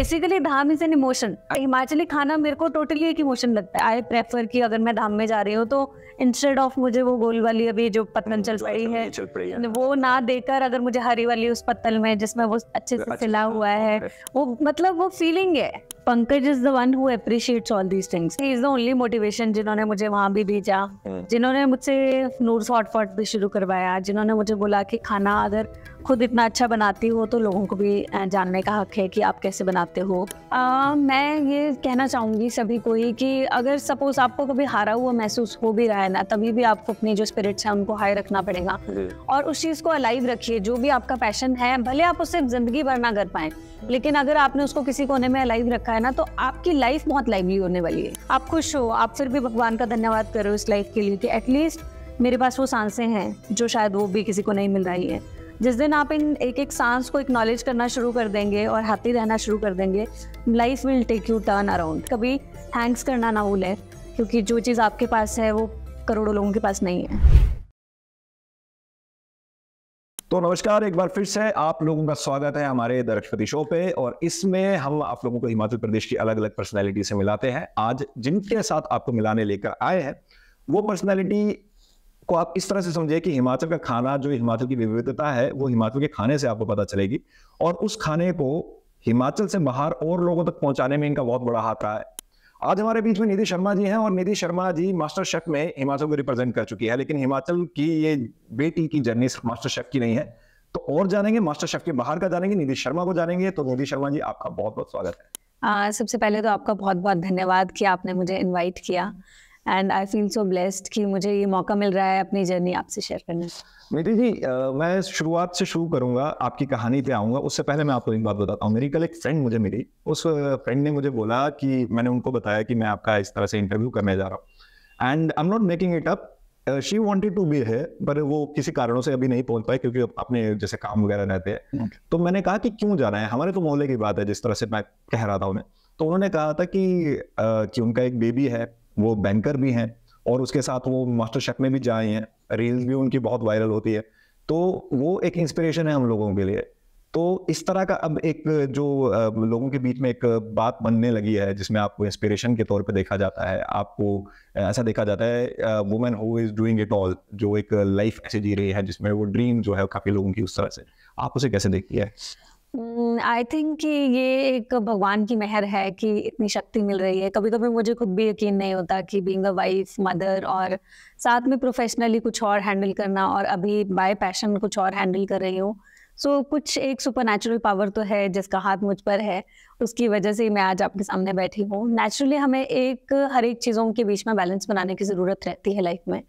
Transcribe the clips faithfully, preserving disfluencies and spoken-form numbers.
Basically dham is an emotion. Himachali खाना मेरे को टोटली एक इमोशन लगता है. आई प्रेफर कि अगर मैं धाम में जा रही हूँ तो इंस्टेड ऑफ मुझे वो गोल वाली अभी जो पत्तन चल पड़ी है, चल पड़ी है वो ना देकर अगर मुझे हरी वाली उस पत्तल में जिसमें वो अच्छे से सिला हुआ है, वो मतलब वो फीलिंग है. Pankaj is the one who appreciates all these things. He is the only motivation जिन्होंने मुझे वहाँ भी भेजा, जिन्होंने मुझसे नूर शॉर्टफॉट भी शुरू करवाया, जिन्होंने मुझे बोला कि खाना अगर खुद इतना अच्छा बनाती हो तो लोगों को भी जानने का हक है कि आप कैसे बनाते हो. आ, मैं ये कहना चाहूँगी सभी को ही कि अगर सपोज आपको कभी हारा हुआ महसूस हो भी रहा है ना, तभी भी आपको अपने जो स्पिरिट्स हैं उनको हाई रखना पड़ेगा और उस चीज़ को अलाइव रखिए. जो भी आपका पैशन है, भले आप उससे ज़िंदगी भर ना कर पाएँ, लेकिन अगर आपने उसको किसी कोने में अलाइव रखा है ना, तो आपकी लाइफ बहुत लाइवली होने वाली है. आप खुश हो, आप फिर भी भगवान का धन्यवाद करो इस लाइफ के लिए कि एटलीस्ट मेरे पास वो सांसें हैं जो शायद वो भी किसी को नहीं मिल रही है. जिस दिन आप इन एक एक सांस को एक्नॉलेज करना शुरू कर देंगे और हाथी रहना शुरू कर देंगे, life will take you turn around. कभी थैंक्स करना ना भूलें, क्योंकि जो चीज़ आपके पास है वो करोड़ों लोगों के पास नहीं है. तो नमस्कार, एक बार फिर से आप लोगों का स्वागत है हमारे दर्शपति शो पे, और इसमें हम आप लोगों को हिमाचल प्रदेश की अलग अलग पर्सनैलिटी से मिलाते हैं. आज जिनके साथ आपको मिलाने लेकर आए हैं वो पर्सनैलिटी को आप इस तरह से समझे कि हिमाचल का खाना, जो हिमाचल की विविधता है, वो हिमाचल के खाने से आपको पता चलेगी. और उस खाने को हिमाचल से बाहर और लोगों तक पहुंचाने में इनका बहुत बड़ा हाथ रहा है. आज हमारे बीच में निधि शर्मा जी हैं, और निधि शर्मा जी मास्टर शेफ में हिमाचल को रिप्रेजेंट कर चुकी है. लेकिन हिमाचल की ये बेटी की जर्नी सिर्फ मास्टर शेफ की नहीं है, तो और जानेंगे मास्टर शेफ के बाहर का, जानेंगे निधि शर्मा को जानेंगे. तो निधि शर्मा जी, आपका बहुत बहुत स्वागत है. सबसे पहले तो आपका बहुत बहुत धन्यवाद कि आपने मुझे इन्वाइट किया, and I feel so blessed कि मुझे ये मौका मिल रहा है अपनी जर्नी आपसे शेयर करने का. निधि जी, आ, मैं शुरुआत से शुरू करूंगा, आपकी कहानी पे आऊंगा. उससे पहले मैं आपको एक बात बताता हूँ. मेरी कल एक फ्रेंड मुझे मिली, उस फ्रेंड ने मुझे बोला कि मैंने उनको बताया कि मैं आपका इस तरह से इंटरव्यू करने जा रहा हूँ, and I am not making it up. She wanted to be here, पर वो किसी कारणों से अभी नहीं पहुंच पाए, क्योंकि अपने जैसे काम वगैरह रहते हैं. okay. तो मैंने कहा कि क्यों जाना है, हमारे तो मोहल्ले की बात है, जिस तरह से मैं कह रहा था उन्हें. तो उन्होंने कहा था कि उनका एक बेबी है, वो बैंकर भी हैं, और उसके साथ वो मास्टर शेफ में भी जाए हैं, रील्स भी उनकी बहुत वायरल होती है, तो वो एक इंस्पिरेशन है हम लोगों के लिए. तो इस तरह का अब एक जो लोगों के बीच में एक बात बनने लगी है, जिसमें आपको इंस्पिरेशन के तौर पे देखा जाता है, आपको ऐसा देखा जाता है women who is doing it all, जो एक लाइफ ऐसी जी रही है जिसमें वो ड्रीम जो है काफ़ी लोगों की, उस तरह से आप उसे कैसे देखती है? आई थिंक कि ये एक भगवान की मेहर है कि इतनी शक्ति मिल रही है. कभी कभी मुझे खुद भी यकीन नहीं होता कि बीइंग अ वाइफ, मदर, और साथ में प्रोफेशनली कुछ और हैंडल करना, और अभी बाय पैशन कुछ और हैंडल कर रही हूँ. सो so, कुछ एक सुपरनैचुरल पावर तो है जिसका हाथ मुझ पर है, उसकी वजह से मैं आज आपके सामने बैठी हूँ. नेचुरली हमें एक हर एक चीज़ों के बीच में बैलेंस बनाने की ज़रूरत रहती है लाइफ में.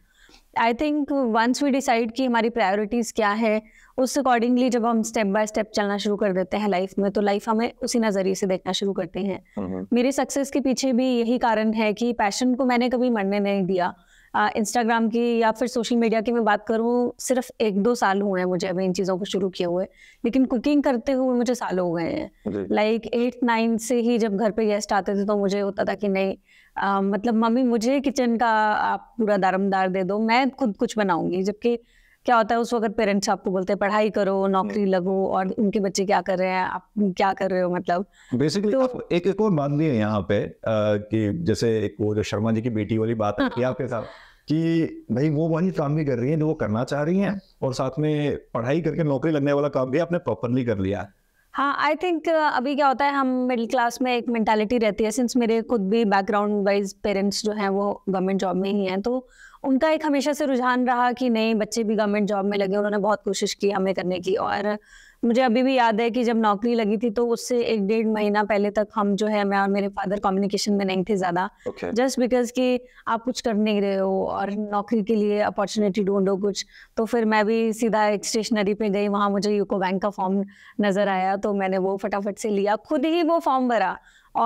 I think once we decide कि हमारी प्रायोरिटीज़ क्या है, उस अकॉर्डिंगली जब हम स्टेप बाय स्टेप चलना शुरू कर देते हैं लाइफ में, तो लाइफ हमें उसी नज़रिए से देखना शुरू करते हैं. मेरे सक्सेस के पीछे भी यही कारण है कि पैशन को मैंने कभी मरने नहीं दिया. इंस्टाग्राम uh, की या फिर सोशल मीडिया की मैं बात करूँ, सिर्फ एक दो साल हुए हैं मुझे अभी इन चीज़ों को शुरू किए हुए, लेकिन कुकिंग करते हुए मुझे साल हो गए हैं. लाइक एट नाइन से ही जब घर पे गेस्ट आते थे तो मुझे होता था कि नहीं, uh, मतलब मम्मी मुझे किचन का आप पूरा दारमदार दे दो, मैं खुद कुछ बनाऊंगी. जबकि क्या होता है उस वक्त पेरेंट्स आपको बोलते हैं पढ़ाई करो, नौकरी लगो, और उनके बच्चे क्या कर रहे हैं, आप क्या कर रहे हो, मतलब बेसिकली. तो एक एक और बात भी है यहाँ पे कि जैसे एक वो जो शर्मा जी की बेटी वाली बात है आपके साथ, कि भाई वो वही काम भी कर रही है जो वो करना चाह रही है, और साथ में पढ़ाई करके नौकरी लगने वाला काम भी आपने प्रॉपरली कर लिया. हाँ, आई थिंक uh, अभी क्या होता है, हम मिडिल क्लास में एक मेंटालिटी रहती है. सिंस मेरे खुद भी बैकग्राउंड वाइज पेरेंट्स जो हैं वो गवर्नमेंट जॉब में ही हैं, तो उनका एक हमेशा से रुझान रहा कि नहीं, बच्चे भी गवर्नमेंट जॉब में लगे. उन्होंने बहुत कोशिश की हमें करने की, और मुझे अभी भी याद है कि जब नौकरी लगी थी तो उससे एक डेढ़ महीना पहले तक हम जो है, मैं और मेरे फादर कम्युनिकेशन में नहीं थे ज़्यादा, जस्ट बिकॉज कि आप कुछ कर नहीं रहे हो और नौकरी के लिए अपॉर्चुनिटी ढूंढो कुछ. तो फिर मैं भी सीधा एक स्टेशनरी पे गई, वहाँ मुझे यूको बैंक का फॉर्म नज़र आया, तो मैंने वो फटाफट से लिया, खुद ही वो फॉर्म भरा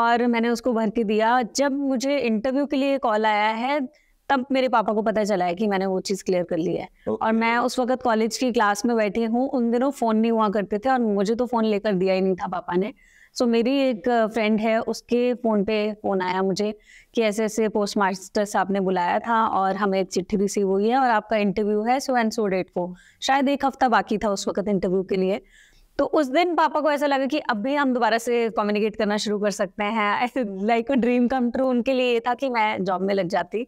और मैंने उसको भर के दिया. जब मुझे इंटरव्यू के लिए कॉल आया है, तब मेरे पापा को पता चला है कि मैंने वो चीज़ क्लियर कर ली है. okay. और मैं उस वक्त कॉलेज की क्लास में बैठी हूँ. उन दिनों फ़ोन नहीं हुआ करते थे, और मुझे तो फ़ोन लेकर दिया ही नहीं था पापा ने. सो so, मेरी एक फ्रेंड है, उसके फ़ोन पे फ़ोन आया मुझे कि ऐसे ऐसे पोस्ट मास्टर साहब ने बुलाया था और हमें एक चिट्ठी रिसीव हुई है और आपका इंटरव्यू है सो एंड सो डेट को. शायद एक हफ्ता बाकी था उस वक्त इंटरव्यू के लिए. तो उस दिन पापा को ऐसा लगा कि अब भी हम दोबारा से कम्युनिकेट करना शुरू कर सकते हैं, like a dream come true उनके लिए ये था कि मैं जॉब में लग जाती।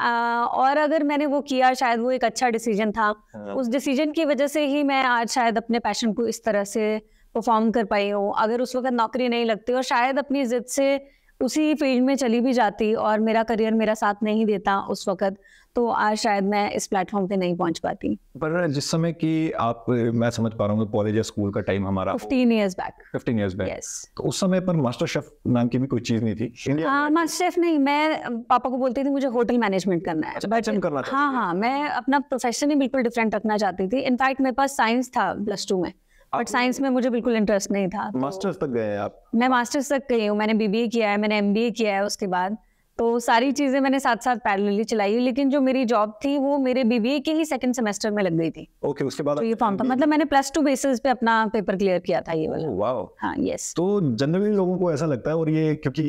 आ, और अगर मैंने वो किया शायद वो एक अच्छा डिसीजन था। हाँ। उस डिसीजन की वजह से ही मैं आज शायद अपने पैशन को इस तरह से परफॉर्म कर पाई हूँ। अगर उस वक्त नौकरी नहीं लगती और शायद अपनी जिद से उसी फील्ड में चली भी जाती और मेरा करियर मेरा साथ नहीं देता उस वक्त, तो आज शायद मैं इस प्लेटफॉर्म पे नहीं पहुंच पाती। पर जिस समय कि आप, मैं समझ पा रहा हूँ कॉलेज या स्कूल का टाइम हमारा पंद्रह इयर्स बैक पंद्रह इयर्स बैक, yes. तो उस समय पर मास्टर शेफ नाम की भी कोई चीज नहीं थी इंडिया। हाँ, मास्टर शेफ नहीं, मैं पापा को बोलती थी मुझे होटल मैनेजमेंट करना है। अच्छा, करना हाँ हाँ मैं अपना प्रोफेशन ही बिल्कुल डिफरेंट रखना चाहती थी। इनफैक्ट मेरे पास साइंस था प्लस टू में, बट साइंस में मुझे बिल्कुल इंटरेस्ट नहीं था। मास्टर्स तक गए आप? मैं मास्टर्स तक गई हूँ, मैंने बीबीए किया है, मैंने एमबीए किया है उसके बाद, तो सारी चीजें मैंने साथ साथ पैरेलली चलाई। लेकिन जो मेरी जॉब थी वो मेरे बीबीए के ही सेकंड सेमेस्टर में लग गई थी। ओके, उसके बाद तो ये फॉर्म था, मतलब मैंने प्लस टू बेसिस पे अपना पेपर क्लियर किया था ये वाला। वाओ, हाँ, यस। तो जनरली लोगों को ऐसा लगता है, और ये क्योंकि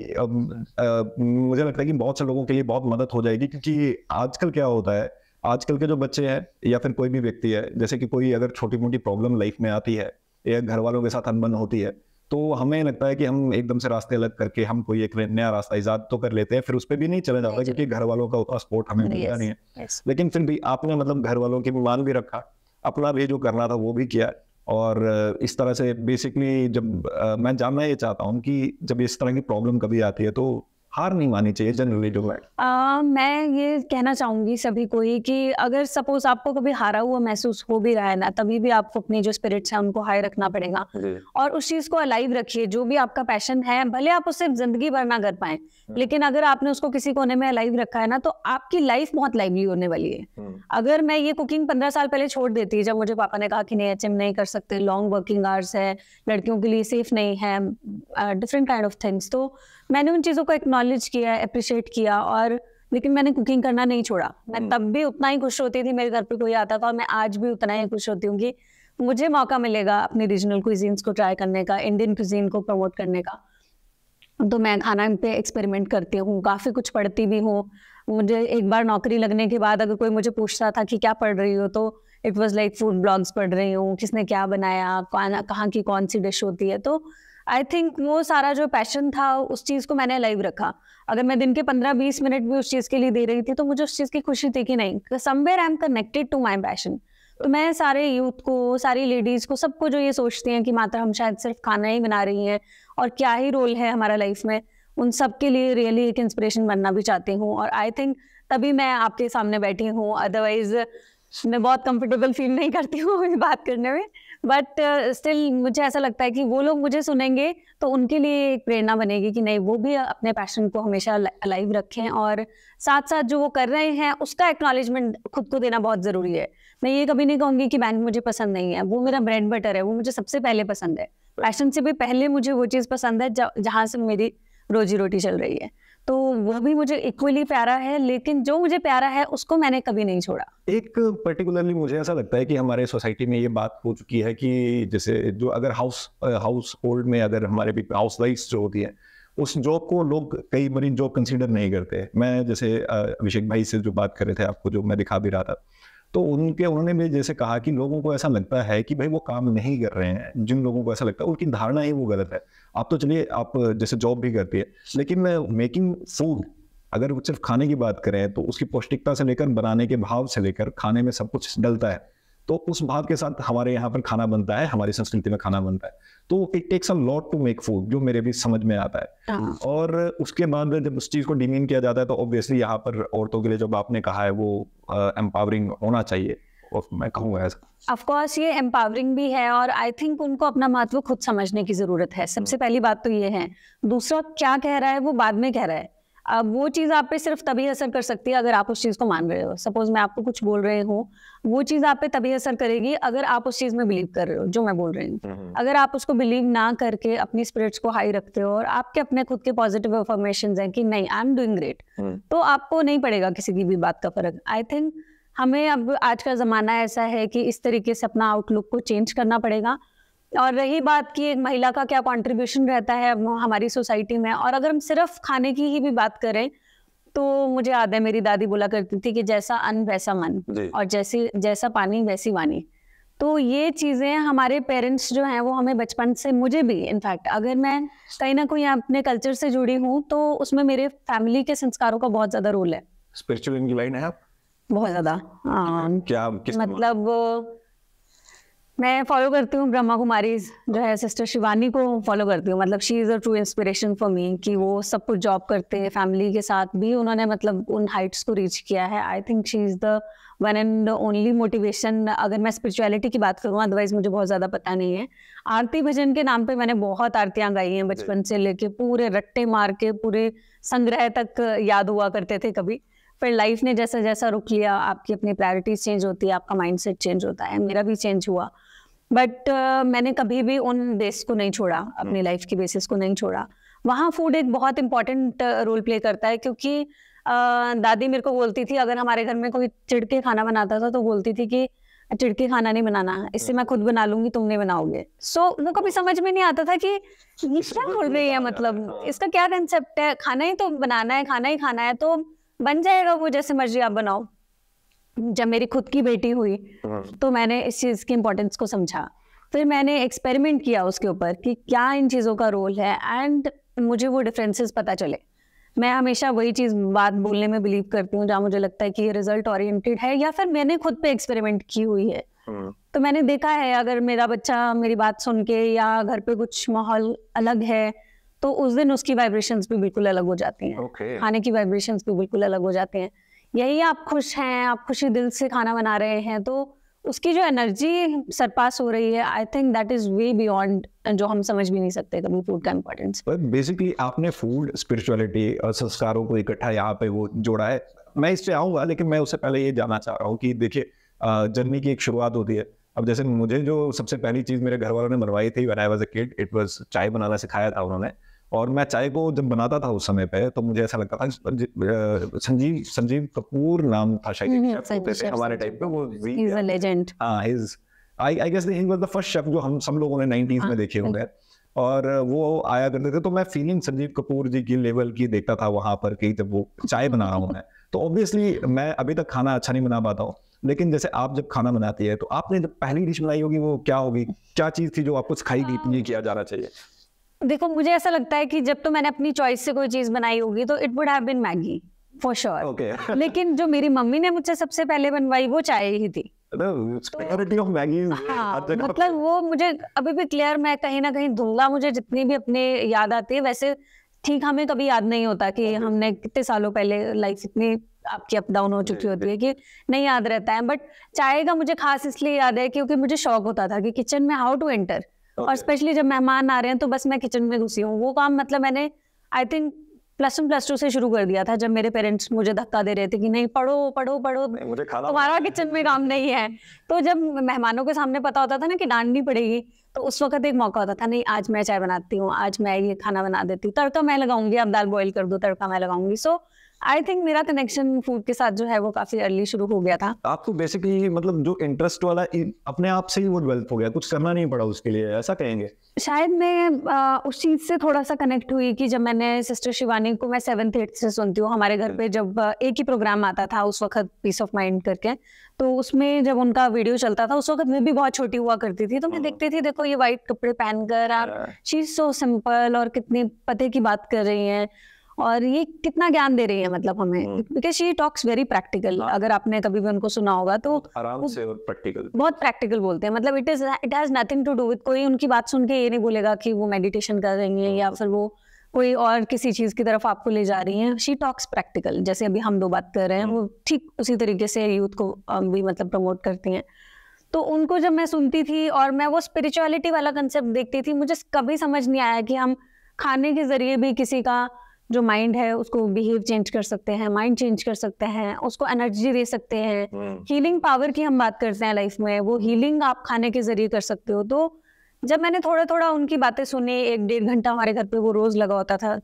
मुझे लगता है कि बहुत से लोगों के लिए बहुत मदद हो जाएगी, क्योंकि आजकल क्या होता है, आजकल के जो बच्चे हैं या फिर कोई भी व्यक्ति है, जैसे कि कोई अगर छोटी मोटी प्रॉब्लम लाइफ में आती है या घर वालों के साथ अनबन होती है, तो हमें लगता है कि हम एकदम से रास्ते अलग करके हम कोई एक नया रास्ता ईजाद तो कर लेते हैं, फिर उस पर भी नहीं चला जाता क्योंकि घर वालों का उतना सपोर्ट हमें मिलता नहीं है। लेकिन फिर भी आपने मतलब घर वालों की मान भी रखा, अपना भी जो करना था वो भी किया, और इस तरह से बेसिकली जब आ, मैं जानना ये चाहता हूँ कि जब इस तरह की प्रॉब्लम कभी आती है तो हार नहीं मानी चाहिए जनरली जो है। uh, मैं ये कहना चाहूंगी सभी को ही कि अगर सपोज आपको कभी हारा हुआ महसूस हो भी रहा है ना, तभी भी आपको अपनी जो स्पिरिट्स हैं उनको हाई रखना पड़ेगा और उस चीज को अलाइव रखिए। जो भी आपका पैशन है, भले आप उसे जिंदगी भर ना कर पाए, लेकिन अगर आपने उसको किसी कोने में अलाइव रखा है ना, तो आपकी लाइफ बहुत लाइवली होने वाली है। अगर मैं ये कुकिंग पंद्रह साल पहले छोड़ देती, जब मुझे पापा ने कहा कि नहीं एच एम नहीं कर सकते, लॉन्ग वर्किंग आवर्स है, लड़कियों के लिए सेफ नहीं है, डिफरेंट काइंड ऑफ थिंग्स, तो मैंने उन चीज़ों को एक्नॉलेज किया, अप्रिशिएट किया, और लेकिन मैंने कुकिंग करना नहीं छोड़ा। मैं तब भी उतना ही खुश होती थी, मेरे घर पे कोई आता था, और मैं आज भी उतना ही खुश होती हूँ कि मुझे मौका मिलेगा अपने रीजनल क्विजीन्स को ट्राई करने का, इंडियन क्विजीन को प्रमोट करने का। तो मैं खाना पे एक्सपेरिमेंट करती हूँ, काफ़ी कुछ पढ़ती भी हूँ। मुझे एक बार नौकरी लगने के बाद अगर कोई मुझे पूछता था कि क्या पढ़ रही हो, तो it was like food blogs पढ़ रही हूँ, किसने क्या बनाया, कहाँ की कौन सी डिश होती है। तो आई थिंक वो सारा जो पैशन था उस चीज़ को मैंने लाइव रखा। अगर मैं दिन के पंद्रह बीस मिनट भी उस चीज़ के लिए दे रही थी, तो मुझे उस चीज़ की खुशी थी कि नहीं, somewhere I am connected to my passion. तो मैं सारे यूथ को, सारी लेडीज़ को, सबको जो ये सोचती हैं कि मात्र हम शायद सिर्फ खाना ही बना रही हैं और क्या ही रोल है हमारा लाइफ में, उन सब के लिए रियली एक इंस्पिरेशन बनना भी चाहती हूँ। और आई थिंक तभी मैं आपके सामने बैठी हूँ, अदरवाइज़ मैं बहुत कंफर्टेबल फील नहीं करती हूँ ये बात करने में। बट स्टिल uh, मुझे ऐसा लगता है कि वो लोग मुझे सुनेंगे तो उनके लिए एक प्रेरणा बनेगी कि नहीं, वो भी अपने पैशन को हमेशा अलाइव रखें, और साथ साथ जो वो कर रहे हैं उसका एक्नॉलेजमेंट खुद को देना बहुत ज़रूरी है। मैं ये कभी नहीं कहूँगी कि बैंक मुझे पसंद नहीं है, वो मेरा ब्रेड बटर है, वो मुझे सबसे पहले पसंद है। पैशन से भी पहले मुझे वो चीज़ पसंद है जहाँ से मेरी रोजी रोटी चल रही है, तो वो भी मुझे इक्वली प्यारा है। लेकिन जो मुझे प्यारा है उसको मैंने कभी नहीं छोड़ा। एक पर्टिकुलरली मुझे ऐसा लगता है कि हमारे सोसाइटी में ये बात हो चुकी है कि जैसे जो अगर हाउस हाउस होल्ड में अगर हमारे भी हाउस वाइफ जो होती है, उस जॉब को लोग कई बार जॉब कंसीडर नहीं करते। मैं जैसे अभिषेक भाई से जो बात कर रहे थे, आपको जो मैं दिखा भी रहा था, तो उनके उन्होंने भी जैसे कहा कि लोगों को ऐसा लगता है कि भाई वो काम नहीं कर रहे हैं। जिन लोगों को ऐसा लगता है उनकी धारणा ही वो गलत है। आप तो चलिए आप जैसे जॉब भी करती है, लेकिन मेकिंग फूड अगर वो सिर्फ खाने की बात करें तो उसकी पौष्टिकता से लेकर बनाने के भाव से लेकर खाने में सब कुछ डलता है। तो उस भाव के साथ हमारे यहाँ पर खाना बनता है, हमारी संस्कृति में खाना बनता है, तो it takes a lot to make food, जो मेरे भी समझ में आता है। और उसके बाद जब उस चीज़ को डिमीन किया जाता है तो ऑब्वियसली यहाँ पर औरतों के लिए जब आपने कहा है वो एम्पावरिंग होना चाहिए, और मैं कहूँगा ऐसा ऑफ कोर्स ये एम्पावरिंग भी है, और आई थिंक उनको अपना महत्व खुद समझने की ज़रूरत है। सबसे पहली बात तो ये है। दूसरा, क्या कह रहा है वो बाद में कह रहा है। अब वो चीज़ आप पे सिर्फ तभी असर कर सकती है अगर आप उस चीज़ को मान रहे हो। सपोज मैं आपको कुछ बोल रही हूँ, वो चीज़ आप पे तभी असर करेगी अगर आप उस चीज़ में बिलीव कर रहे हो जो मैं बोल रही हूँ। अगर आप उसको बिलीव ना करके अपनी स्पिरिट्स को हाई रखते हो और आपके अपने खुद के पॉजिटिव अफर्मेशंस हैं कि नहीं आई एम डूइंग ग्रेट, तो आपको नहीं पड़ेगा किसी की भी बात का फर्क। आई थिंक हमें अब आज का ज़माना ऐसा है कि इस तरीके से अपना आउटलुक को चेंज करना पड़ेगा। और रही बात कि एक महिला का क्या कंट्रीब्यूशन रहता है हमारी सोसाइटी में, और अगर हम सिर्फ खाने की ही भी बात करें तो मुझे याद है मेरी दादी बोला करती थी कि जैसा अन्न वैसा मन, और जैसी जैसा पानी वैसी वानी। तो ये चीज़ें हमारे पेरेंट्स जो हैं वो हमें बचपन से, मुझे भी इनफैक्ट, अगर मैं कहीं ना कहीं अपने कल्चर से जुड़ी हूँ तो उसमें मेरे फैमिली के संस्कारों का बहुत ज़्यादा रोल है। स्पिरिचुअल इंक्लाइन है आप? बहुत ज़्यादा। क्या किस मतलब मा? मैं फॉलो करती हूँ ब्रह्मा कुमारी जो है, सिस्टर शिवानी को फॉलो करती हूँ। मतलब she is a true inspiration for me कि वो सब कुछ जॉब करते हैं, फैमिली के साथ भी उन्होंने मतलब उन हाइट्स को रीच किया है। I think she is the one and only motivation अगर मैं स्पिरिचुअलिटी की बात करूँ, अदरवाइज मुझे बहुत ज़्यादा पता नहीं है। आरती भजन के नाम पे मैंने बहुत आरतियाँ गाई हैं बचपन से लेके, पूरे रट्टे मार के पूरे संग्रह तक याद हुआ करते थे कभी। फिर लाइफ ने जैसा जैसा रुक लिया, आपकी अपनी प्रायोरिटीज चेंज होती है, आपका माइंडसेट चेंज होता है, मेरा भी चेंज हुआ। बट uh, मैंने कभी भी उन बेस को नहीं छोड़ा, अपनी लाइफ की बेसिस को नहीं छोड़ा। वहाँ फूड एक बहुत इंपॉर्टेंट रोल प्ले करता है, क्योंकि uh, दादी मेरे को बोलती थी, अगर हमारे घर में कोई चिड़के खाना बनाता था तो बोलती थी कि चिड़के खाना नहीं बनाना, इससे मैं खुद बना लूंगी, तुम नहीं बनाओगे। सो so, वो कभी समझ में नहीं आता था कि ये क्या बोल रही है, मतलब इसका क्या कंसेप्ट है, खाना ही तो बनाना है, खाना ही खाना है तो बन जाएगा, वो जैसे मर्जी आप बनाओ। जब मेरी खुद की बेटी हुई तो मैंने इस चीज़ की इम्पोर्टेंस को समझा, फिर मैंने एक्सपेरिमेंट किया उसके ऊपर कि क्या इन चीज़ों का रोल है, एंड मुझे वो डिफरेंसेस पता चले। मैं हमेशा वही चीज़ बात बोलने में बिलीव करती हूँ जहाँ मुझे लगता है कि ये रिजल्ट ओरिएंटेड है, या फिर मैंने खुद पे एक्सपेरिमेंट की हुई है। तो मैंने देखा है अगर मेरा बच्चा मेरी बात सुन के या घर पे कुछ माहौल अलग है तो उस दिन उसकी वाइब्रेशंस भी बिल्कुल अलग हो जाती हैं, okay. खाने की वाइब्रेशंस भी बिल्कुल अलग हो जाती हैं। यही आप खुश हैं, आप खुशी दिल से खाना बना रहे हैं तो उसकी जो एनर्जी सरपास हो रही है, I think that is way beyond, जो हम समझ भी नहीं सकते कभी फूड का इम्पोर्टेंस। बेसिकली आपने फूड, स्पिरिचुअलिटी और संस्कारों को इकट्ठा यहाँ पे वो जोड़ा है। मैं इस पे आऊँगा लेकिन मैं उससे पहले ये जानना चाह रहा हूँ कि देखिए जर्नी की एक शुरुआत होती है। अब जैसे मुझे जो सबसे पहली चीज़ मेरे घर वालों ने बनवाई थी when I was a kid, it was चाय बनाना सिखाया था उन्होंने। और मैं चाय को जब बनाता था उस समय पे तो मुझे ऐसा लगता था, संजीव संजीव कपूर नाम था शायद हमारे टाइम पे, वो ही इज अ लेजेंड। हां, he is I I guess he was the first chef जो हम सब लोगों ने नाइंटीज़ में देखे होंगे, और वो आया करते थे। तो मैं फीलिंग संजीव कपूर जी की लेवल की देखता था वहां पर कि जब वो चाय बना रहा हूँ मैं, तो ऑब्वियसली मैं अभी तक खाना अच्छा नहीं बना पाता हूँ, लेकिन जैसे आप जब खाना बनाती है तो आपने जब पहली डिश बनाई होगी वो क्या होगी, क्या चीज़ थी जो आपको सिखाई गई किया जाना चाहिए? देखो मुझे ऐसा लगता है कि जब तो मैंने अपनी चॉइस से कोई चीज़ बनाई होगी तो it would have been Maggi for sure, लेकिन जो मेरी मम्मी ने मुझसे सबसे पहले बनवाई वो चाय ही थी। प्रायोरिटी ऑफ मैगी, मतलब वो मुझे अभी भी क्लियर, मैं कहीं ना कहीं दूंगा, मुझे जितनी भी अपने याद आती है। वैसे ठीक हमें कभी याद नहीं होता कि हमने कितने सालों पहले, लाइफ इतनी आपकी अप डाउन हो चुकी होती है कि नहीं याद रहता है, बट चाय का मुझे खास इसलिए याद है क्योंकि मुझे शौक होता था कि किचन में हाउ टू एंटर, और स्पेशली जब मेहमान आ रहे हैं तो बस मैं किचन में घुसी हूँ। वो काम मतलब मैंने I think plus one plus two से शुरू कर दिया था, जब मेरे पेरेंट्स मुझे धक्का दे रहे थे कि नहीं पढ़ो पढ़ो पढ़ो, तुम्हारा किचन में काम नहीं है। तो जब मेहमानों के सामने पता होता था ना कि डांटनी पड़ेगी तो उस वक्त एक मौका होता था, नहीं आज मैं चाय बनाती हूँ, आज मैं ये खाना बना देती हूँ, तड़का मैं लगाऊंगी, आप दाल बॉयल कर दो, तड़का मैं लगाऊंगी। सो आई थिंक मेरा कनेक्शन फूड के साथ जो है वो काफी अर्ली शुरू हो गया था। आपको बेसिकली मतलब जो इंटरेस्ट वाला अपने आप से ही वो डेवलप हो गया, कुछ करना नहीं पड़ा उसके लिए, ऐसा कहेंगे? शायद मैं आ, उस चीज से थोड़ा सा कनेक्ट हुई कि जब मैंने सिस्टर शिवानी को, मैं सेवन्थ एट से सुनती हूँ, हमारे घर पे जब एक ही प्रोग्राम आता था उस वक्त पीस ऑफ माइंड करके, तो उसमें जब उनका वीडियो चलता था उस वक्त मैं भी बहुत छोटी हुआ करती थी, तो मैं देखती थी, देखो ये व्हाइट कपड़े पहनकर आप शी सो सिंपल और कितने पते की बात कर रही है और ये कितना ज्ञान दे रही है मतलब हमें, because she talks very practical. अगर आपने कभी भी उनको सुना होगा तो आराम से और प्रैक्टिकल, बहुत प्रैक्टिकल बोलते हैं, मतलब it is it has nothing to do with, कोई उनकी बात सुन के ये नहीं बोलेगा कि वो मेडिटेशन कर रही है या फिर वो कोई और किसी चीज की तरफ आपको ले जा रही है। शी टॉक्स प्रैक्टिकल, जैसे अभी हम दो बात कर रहे हैं वो ठीक उसी तरीके से यूथ को भी मतलब प्रमोट करती हैं। तो उनको जब मैं सुनती थी और मैं वो स्पिरिचुअलिटी वाला कंसेप्ट देखती थी, मुझे कभी समझ नहीं आया कि हम खाने के जरिए भी किसी का जो माइंड है उसको बिहेव चेंज कर सकते हैं, माइंड चेंज कर सकते हैं, उसको एनर्जी दे सकते हैं। हीलिंग पावर की हम बात करते हैं लाइफ में, वो हीलिंग आप खाने के जरिए कर सकते हो। तो जब मैंने थोड़ा थोड़ा उनकी बातें सुनी, एक डेढ़ घंटा हमारे घर पे वो रोज लगा होता था,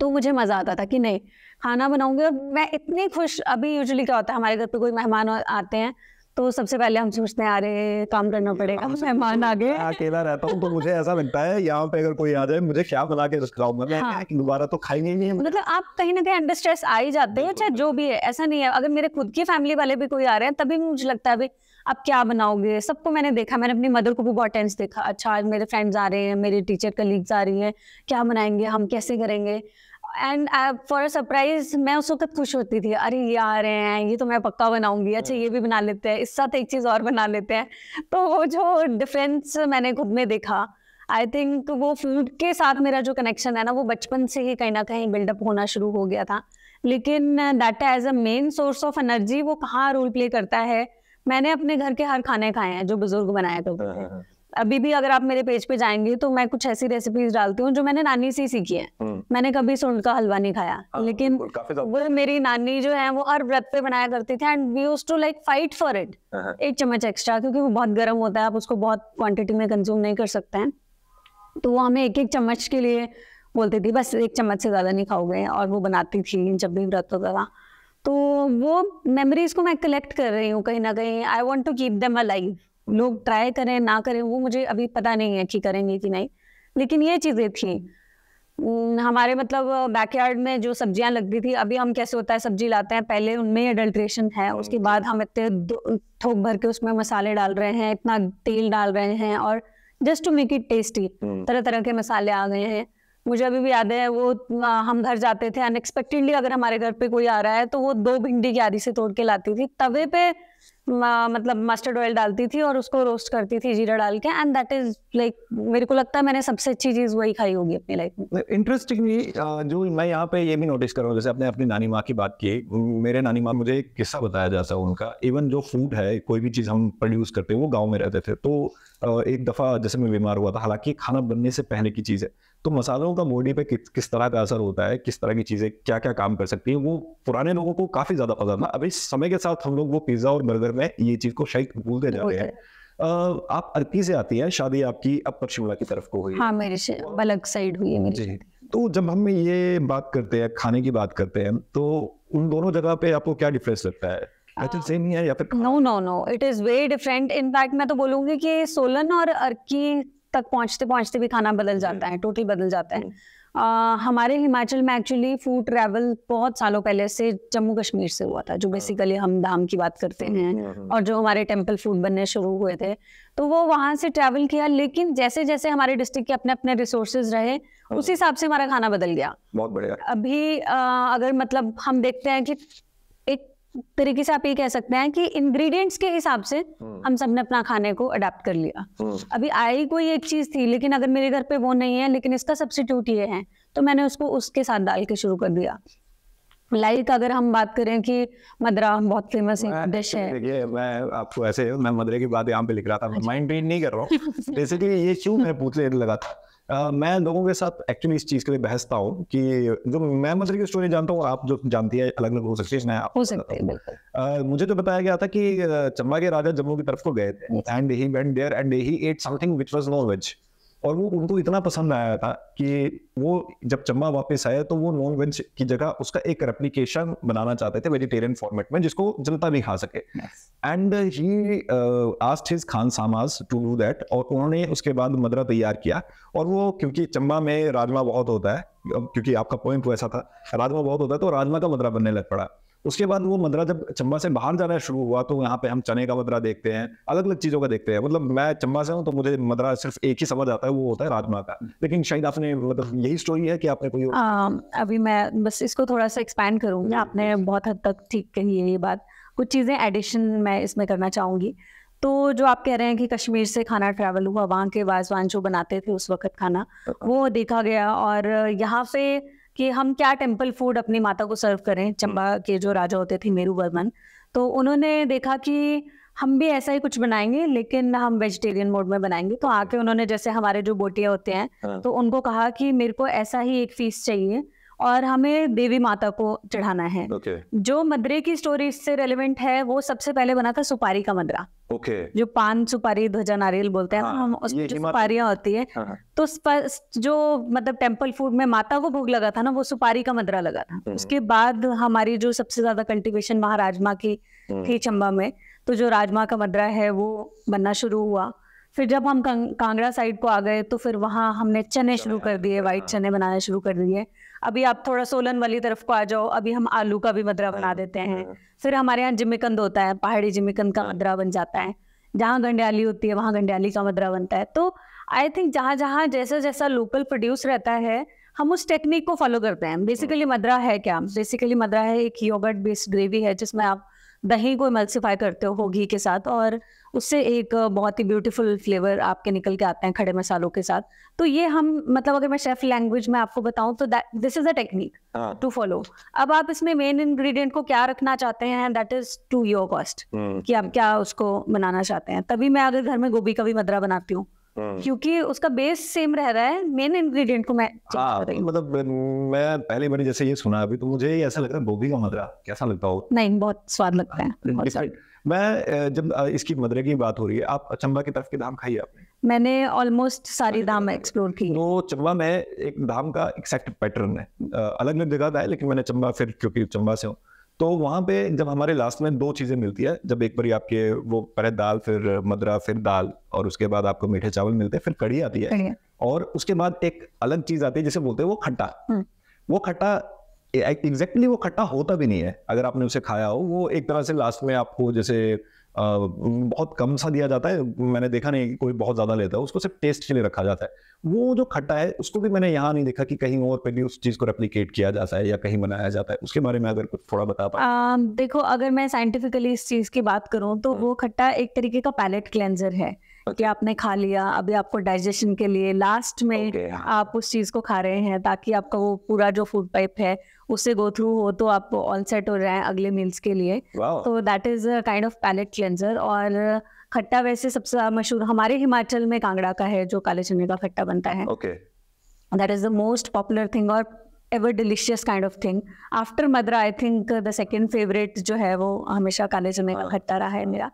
तो मुझे मजा आता था कि नहीं खाना बनाऊंगी और मैं इतनी खुश। अभी यूजुअली क्या होता है, हमारे घर पे कोई मेहमान आते हैं तो सबसे पहले हम सोचते हैं अरे काम करना पड़ेगा, मेहमान आ गए। अकेला रहता हूँ तो मुझे ऐसा लगता है यहाँ पे अगर कोई आ जाए मुझे क्या बना के रखवाऊंगा, हाँ। दोबारा तो खाएंगे ही नहीं, मतलब आप कहीं ना कहीं अंडर स्ट्रेस आ ही जाते हो, चाहे जो भी है। ऐसा नहीं है, अगर मेरे खुद की फैमिली वाले भी कोई आ रहे हैं तभी मुझे लगता है अब क्या बनाओगे, सबको मैंने देखा, मैंने अपनी मदर को भी बहुत टाइम्स देखा, अच्छा मेरे फ्रेंड्स आ रहे हैं, मेरे टीचर कलीग्स आ रही हैं, क्या बनाएंगे हम, कैसे करेंगे। एंड फॉर अ सरप्राइज मैं उस वक्त खुश होती थी, अरे ये आ रहे हैं, ये तो मैं पक्का बनाऊंगी, अच्छा ये भी बना लेते हैं, इस साथ एक चीज़ और बना लेते हैं। तो वो जो डिफरेंस मैंने खुद में देखा, आई थिंक वो फूड के साथ मेरा जो कनेक्शन है ना, वो बचपन से ही कहीं ना कहीं बिल्डअप होना शुरू हो गया था। लेकिन that as a main source of energy वो कहाँ रोल प्ले करता है, मैंने अपने घर के हर खाने खाए हैं जो बुजुर्ग बनाए करते थे। अभी भी अगर आप मेरे पेज पे जाएंगे तो मैं कुछ ऐसी रेसिपीज डालती हूँ जो मैंने नानी से ही सीखी है। मैंने कभी सुंड का हलवा नहीं खाया, लेकिन वो मेरी नानी जो है वो हर व्रत पे बनाया करती थी, and we used to like fight for it, एक चम्मच एक्स्ट्रा, क्योंकि वो बहुत गर्म होता है, आप उसको बहुत क्वान्टिटी में कंज्यूम नहीं कर सकते हैं। तो वो हमें एक एक चम्मच के लिए बोलती थी, बस एक चम्मच से ज्यादा नहीं खाओगे, और वो बनाती थी जब भी व्रत होता था। तो वो मेमोरीज को मैं कलेक्ट कर रही हूँ कहीं ना कहीं, I want to keep them alive. लोग ट्राई करें ना करें वो मुझे अभी पता नहीं है कि करेंगे कि नहीं, लेकिन ये चीजें थी हमारे, मतलब बैकयार्ड में जो सब्जियां लगती थी। अभी हम कैसे होता है सब्जी लाते हैं, पहले उनमें अडल्ट्रेशन है, उसके बाद हम इतने थोक भर के उसमें मसाले डाल रहे हैं, इतना तेल डाल रहे हैं, और just to make it tasty तरह तरह के मसाले आ गए हैं। मुझे अभी भी याद है वो हम घर जाते थे अनएक्सपेक्टेडली, अगर हमारे घर पे कोई आ रहा है तो वो दो भिंडी की आधी से तोड़ के लाती थी, तवे पे मतलब मस्टर्ड ऑयल डालती थी और उसको रोस्ट करती थी जीरा डाल के, एंड दैट इज लाइक मेरे को लगता है मैंने सबसे अच्छी चीज वही खाई होगी अपनी लाइफ में। इंटरेस्टिंगली जो मैं यहाँ पे ये भी नोटिस कर रहा हूँ, जैसे आपने अपनी नानी माँ की बात की, मेरे नानी माँ मुझे एक किस्सा बताया जाता है उनका। इवन जो फूड है, कोई भी चीज हम प्रोड्यूस करते हैं, वो गाँव में रहते थे। तो एक दफा जैसे मैं बीमार हुआ था, हालांकि खाना बनने से पहले की चीज है, तो मसालों का बॉडी पे किस किस तरह का असर होता है, किस तरह की चीज़ें क्या क्या काम कर सकती हैं, वो पुराने लोगों को काफ़ी ज़्यादा पता था। अभी समय के साथ हम लोग वो पिज़्ज़ा और बर्गर में ये चीज़ को शायद भूलते जा रहे हैं। आप अर्की से आती हैं, शादी आपकी अब पर शिमला की तरफ को हुई है। हाँ, मेरे से अलग साइड हुई है मेरी जी। तो जब हम ये बात करते हैं, खाने की बात करते हैं, तो उन दोनों जगह पर आपको क्या डिफरेंस लगता है? सेम ही है या फिर? No no no, it is very different. In fact मैं तो बोलूँगी कि सोलन और अर्की तक पहुंचते पहुंचते भी खाना बदल जाता है, टोटली बदल जाता है। uh, हमारे हिमाचल में एक्चुअली फूड ट्रैवल बहुत सालों पहले से जम्मू कश्मीर से हुआ था, जो बेसिकली हम धाम की बात करते हैं और जो हमारे टेम्पल फूड बनने शुरू हुए थे, तो वो वहाँ से ट्रैवल किया। लेकिन जैसे जैसे हमारे डिस्ट्रिक्ट के अपने अपने रिसोर्सेज रहे, उसी हिसाब से हमारा खाना बदल गया। बहुत बढ़िया। अभी uh, अगर मतलब हम देखते हैं कि एक तरीके से आप ये कह सकते हैं कि इंग्रेडिएंट्स के हिसाब से हम सबने अपना खाने को अडेप्ट कर लिया। अभी आई कोई एक चीज थी, लेकिन अगर मेरे घर पे वो नहीं है, लेकिन इसका सब्स्टिट्यूट ये है, तो मैंने उसको उसके साथ डाल के शुरू कर दिया। लाइक like, अगर हम बात करें कि मदरा बहुत फेमस है, डिश है। देखिए मैं आपको ऐसे मैं मदरे की बात यहाँ पे लिख रहा था, माइंड रीड नहीं कर रहा हूँ बेसिकली। ये क्यों मैं पूछने लगा था, Uh, मैं लोगों के साथ एक्चुअली इस चीज़ के लिए बहसता हूँ कि जो मैं मदर की स्टोरी जानता हूँ, आप जो जानती है अलग अलग हो सकती है। हो सकती है, बिल्कुल। मुझे तो बताया गया था कि चंबा के राजा जम्मू की तरफ को गए थे, and he went there and he ate something which was no veg, और वो उनको इतना पसंद आया था कि वो जब चंबा वापस आए तो वो नॉन वेज की जगह उसका एक रेप्लिकेशन बनाना चाहते थे वेजिटेरियन फॉर्मेट में, जिसको जनता भी खा सके। एंड ही आस्क्ड हिज खान सामाज टू डू दैट, और उन्होंने उसके बाद मदरा तैयार किया। और वो क्योंकि चंबा में राजमा बहुत होता है, क्योंकि आपका पॉइंट वैसा था, राजमा बहुत होता है, तो राजमा का मदरा बनने लग पड़ा। उसके बाद वो मदरा जब चंबा से बाहर जाना शुरू हुआ, तो यहाँ पे हम चने का मदरा देखते हैं, अलग अलग चीज़ों का देखते हैं। मतलब मैं चंबा से हूँ तो मुझे मदरा सिर्फ एक ही समझ आता है, वो होता है राजमा का। लेकिन शायद आपने मतलब यही स्टोरी है कि आपने कोई आ, अभी मैं बस इसको थोड़ा सा एक्सपैंड करूँगी। आपने बहुत हद तक ठीक कही है ये बात, कुछ चीज़ें एडिशन मैं इसमें करना चाहूँगी। तो जो आप कह रहे हैं कि कश्मीर से खाना ट्रैवल हुआ, वहाँ के वाजवान जो बनाते थे उस वक्त खाना, वो देखा गया, और यहाँ पे कि हम क्या टेम्पल फूड अपनी माता को सर्व करें। चंबा के जो राजा होते थे मेरू वर्मन, तो उन्होंने देखा कि हम भी ऐसा ही कुछ बनाएंगे, लेकिन हम वेजिटेरियन मोड में बनाएंगे। तो आके उन्होंने जैसे हमारे जो बोटिया होते हैं, तो उनको कहा कि मेरे को ऐसा ही एक फीस चाहिए और हमें देवी माता को चढ़ाना है। okay. जो मदरे की स्टोरी इससे रेलिवेंट है, वो सबसे पहले बना था सुपारी का मदरा। okay. जो पान सुपारी, ध्वजा नारियल बोलते हैं, हाँ, हम उसमें जो सुपारियां होती है, हाँ, तो जो मतलब टेम्पल फूड में माता को भोग लगा था ना, वो सुपारी का मदरा लगा था। उसके बाद हमारी जो सबसे ज्यादा कल्टिवेशन वहाँ राजमा की थी चंबा में, तो जो राजमा का मदरा है वो बनना शुरू हुआ। फिर जब हम कांगड़ा साइड को आ गए तो फिर वहाँ हमने चने शुरू कर दिए, वाइट चने बनाने शुरू कर दिए। अभी आप थोड़ा सोलन वाली तरफ को आ जाओ, अभी हम आलू का भी मदरा बना देते हैं। फिर हमारे यहाँ जिमिकंद होता है, पहाड़ी जिमिकंद का मदरा बन जाता है। जहाँ गंड्याली होती है वहाँ गंड्याली का मदरा बनता है। तो आई थिंक जहाँ जहाँ जैसा जैसा लोकल प्रोड्यूस रहता है हम उस टेक्निक को फॉलो करते हैं। बेसिकली मदरा है क्या? बेसिकली मदरा है एक योगर्ट बेस्ड ग्रेवी है जिसमें आप दही को इमल्सिफाई करते हो घी के साथ, और उससे एक बहुत ही ब्यूटीफुल फ्लेवर आपके निकल के आते हैं खड़े मसालों के साथ। तो ये हम मतलब अगर मैं शेफ लैंग्वेज में आपको बताऊं तो this is a technique to follow. अब आप इसमें मेन इंग्रेडिएंट को क्या रखना चाहते हैं, that is to your cost, कि आप क्या उसको बनाना चाहते हैं। तभी मैं अगर घर में गोभी का भी मदरा बनाती हूँ क्योंकि उसका बेस सेम रह रहा है, मेन इंग्रेडिएंट को मैं हाँ, मतलब मैं पहली बार जैसे ये सुना अभी तो मुझे ऐसा लग रहा है गोभी का मदरा कैसा लगता हो? नहीं, बहुत स्वाद लगता है, बहुत स्वाद। मैं जब इसकी मदरे की बात हो रही है, आप चंबा की तरफ के धाम खाई आपने? मैंने ऑलमोस्ट सारी धाम एक्सप्लोर की। तो चंबा में एक धाम का एक्सैक्ट पैटर्न है, अलग अलग जगह है, लेकिन मैंने चंबा फिर क्योंकि चंबा से हूँ तो वहाँ पे जब हमारे लास्ट में दो चीज़ें मिलती है, जब एक बारी आपके वो पहले दाल फिर मदरा फिर दाल और उसके बाद आपको मीठे चावल मिलते हैं, फिर कड़ी आती है और उसके बाद एक अलग चीज़ आती है जिसे बोलते हैं वो खट्टा। वो खट्टा एग्जैक्टली exactly वो खट्टा होता भी नहीं है अगर आपने उसे खाया हो, वो एक तरह से लास्ट में आपको जैसे आ, बहुत कम सा दिया जाता है। मैंने देखा नहीं कोई बहुत ज़्यादा लेता है, उसको सिर्फ टेस्ट के लिए रखा जाता है। वो जो खट्टा है उसको भी मैंने यहाँ नहीं देखा कि कहीं और पे भी उस चीज़ को रेप्लिकेट किया जाता है या कहीं बनाया जाता है। उसके बारे में अगर कुछ थोड़ा बता पाए। देखो अगर मैं साइंटिफिकली इस चीज़ की बात करूँ तो वो खट्टा एक तरीके का पैलेट क्लेंजर है कि आपने खा लिया, अभी आपको डाइजेशन के लिए लास्ट में okay, हाँ। आप उस चीज को खा रहे हैं ताकि आपका वो पूरा जो फूड पाइप है उससे गो थ्रू हो, तो आप ऑल सेट हो रहे हैं अगले मील्स के लिए। तो that is a kind of palate cleanser. और खट्टा वैसे सबसे मशहूर हमारे हिमाचल में कांगड़ा का है जो काले चने का खट्टा बनता है। That is the most popular thing और ever delicious kind of thing after madra. I think the second favourite जो है वो हमेशा काले चने का खट्टा रहा है मेरा।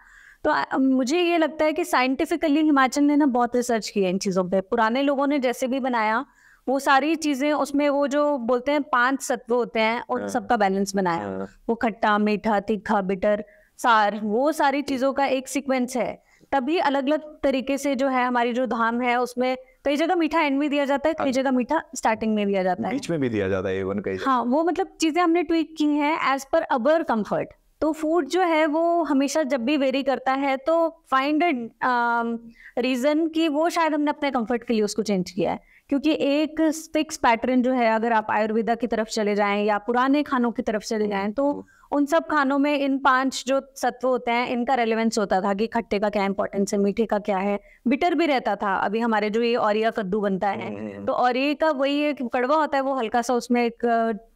तो मुझे ये लगता है कि साइंटिफिकली हिमाचल ने ना बहुत रिसर्च की है इन चीज़ों पे। पुराने लोगों ने जैसे भी बनाया वो सारी चीज़ें उसमें वो जो बोलते हैं पांच सत्व होते हैं और सबका बैलेंस बनाया। वो खट्टा, मीठा, तीखा, बिटर, सार, वो सारी चीज़ों का एक सीक्वेंस है। तभी अलग अलग तरीके से जो है हमारी जो धाम है उसमें कई जगह मीठा एंड में दिया जाता है, कई जगह मीठा स्टार्टिंग में दिया जाता है, बीच में भी दिया जाता है एवन कई। हाँ, वो मतलब चीज़ें हमने ट्वीट की हैं एज पर अवर कम्फर्ट। तो फूड जो है वो हमेशा जब भी वेरी करता है तो फाइंड अ रीज़न कि वो शायद हमने अपने कंफर्ट के लिए उसको चेंज किया है, क्योंकि एक फिक्स पैटर्न जो है अगर आप आयुर्वेदा की तरफ चले जाएं या पुराने खानों की तरफ चले जाएं तो उन सब खानों में इन पांच जो तत्व होते हैं इनका रेलेवेंस होता था कि खट्टे का क्या इंपॉर्टेंस है, मीठे का क्या है, बिटर भी रहता था। अभी हमारे जो ये औरिया कद्दू बनता है तो औरिया का वही एक कड़वा होता है, वो हल्का सा उसमें एक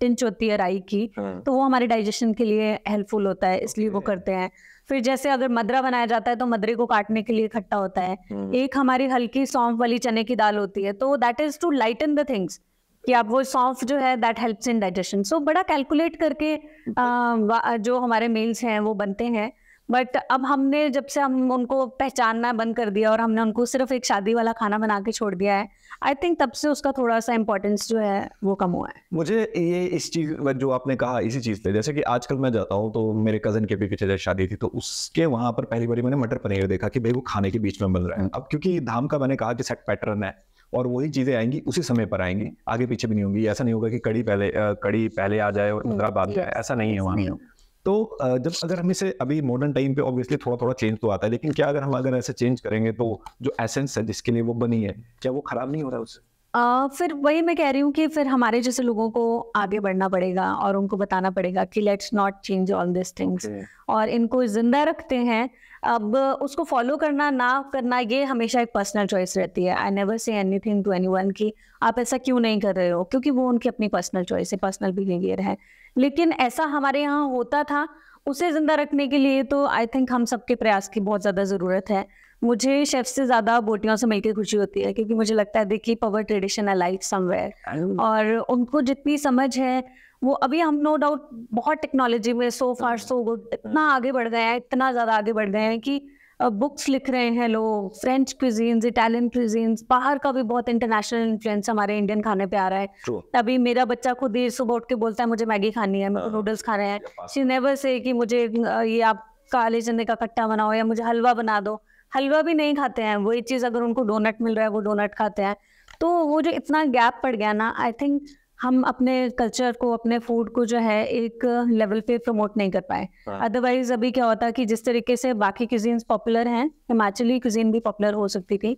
टिंच होती है राई की, तो वो हमारे डाइजेशन के लिए हेल्पफुल होता है, इसलिए वो करते हैं। फिर जैसे अगर मदरा बनाया जाता है तो मदरे को काटने के लिए खट्टा होता है। एक हमारी हल्की सौंफ वाली चने की दाल होती है, तो that is to lighten the things कि आप वो सॉफ्ट जो है that helps in digestion. So बड़ा कैलकुलेट करके आ, जो हमारे मील्स हैं वो बनते हैं। बट अब हमने जब से हम उनको पहचानना बंद कर दिया और हमने उनको सिर्फ एक शादी वाला खाना बना के छोड़ दिया है, आई थिंक तब से उसका थोड़ा सा इम्पोर्टेंस जो है वो कम हुआ है। मुझे ये इस चीज़ जो आपने कहा इसी चीज़ पे, जैसे कि आजकल मैं जाता हूँ तो मेरे कज़न के भी पिछले शादी थी तो उसके वहाँ पर पहली बार मैंने मटर पनीर देखा कि भाई वो खाने के बीच में बन रहा है। अब क्योंकि धाम का मैंने कहा कि सेट पैटर्न है और वही चीज़ें आएंगी उसी समय पर आएंगी, आगे पीछे भी नहीं होंगी। ऐसा नहीं होगा कि कड़ी पहले आ, कड़ी पहले आ जाए और मदरा बाद में, ऐसा नहीं है वहाँ। तो जब अगर हम इसे अभी मॉडर्न टाइम पे ऑब्वियसली थोड़ा थोड़ा चेंज तो आता है, लेकिन क्या अगर हम अगर ऐसे चेंज करेंगे तो जो एसेंस है जिसके लिए वो बनी है क्या वो खराब नहीं हो रहा है उससे? Uh, फिर वही मैं कह रही हूँ कि फिर हमारे जैसे लोगों को आगे बढ़ना पड़ेगा और उनको बताना पड़ेगा कि let's not change all this things, और इनको जिंदा रखते हैं। अब उसको फॉलो करना ना करना ये हमेशा एक पर्सनल चॉइस रहती है। I never say anything to anyone कि आप ऐसा क्यों नहीं कर रहे हो, क्योंकि वो उनकी अपनी पर्सनल चॉइस है, पर्सनल बिहेवियर है। लेकिन ऐसा हमारे यहाँ होता था, उसे जिंदा रखने के लिए तो आई थिंक हम सबके प्रयास की बहुत ज़्यादा ज़रूरत है। मुझे शेफ से ज़्यादा बोटियों से मिलकर खुशी होती है क्योंकि मुझे लगता है देखिए पावर ट्रेडिशन अलाइव समवेयर, और उनको जितनी समझ है वो अभी हम नो डाउट बहुत टेक्नोलॉजी में सो फार सो गुड इतना आगे बढ़ गए हैं, इतना ज़्यादा आगे बढ़ गए हैं कि बुक्स लिख रहे हैं लोग, फ्रेंच क्विजीन्स, इटालियन क्विजीन्स, बाहर का भी बहुत इंटरनेशनल इन्फ्लुएंस हमारे इंडियन खाने पे आ रहा है। अभी मेरा बच्चा खुद ही सुबह उठ के बोलता है मुझे मैगी खानी है, मेरे को नूडल्स खाने हैं। शी नेवर से कि मुझे ये आप काले चने का खट्टा बनाओ या मुझे हलवा बना दो। हलवा भी नहीं खाते हैं, वही चीज अगर उनको डोनट मिल रहा है वो डोनट खाते हैं। तो वो जो इतना गैप पड़ गया ना, आई थिंक हम अपने कल्चर को, अपने फूड को जो है एक लेवल पे प्रमोट नहीं कर पाए। अदरवाइज अभी क्या होता कि जिस तरीके से बाकी क्यूजीन्स पॉपुलर हैं, हिमाचली क्यूजीन भी पॉपुलर हो सकती थी।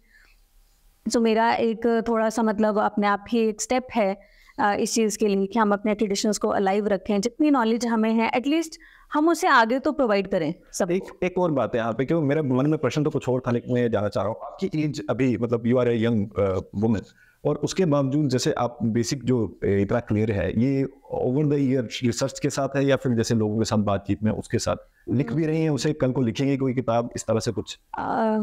तो मेरा एक थोड़ा सा मतलब अपने आप ही एक स्टेप है इस चीज़ के लिए कि हम अपने ट्रेडिशंस को अलाइव रखें, जितनी नॉलेज हमें है एटलीस्ट हम उसे आगे तो प्रोवाइड करें सब। एक, एक और बात है यहाँ पे, क्यों मेरे मन में प्रश्न तो कुछ और था लेकिन मैं जानना चाह रहा हूँ, आपकी एज अभी मतलब you are a young women और उसके बावजूद जैसे आप बेसिक जो इतना क्लियर है, ये ओवर द ईयर रिसर्च के साथ है या फिर जैसे लोगों के साथ बातचीत में उसके साथ लिख भी रही हैं, उसे कल को लिखेंगे कोई किताब इस तरह से कुछ? आ,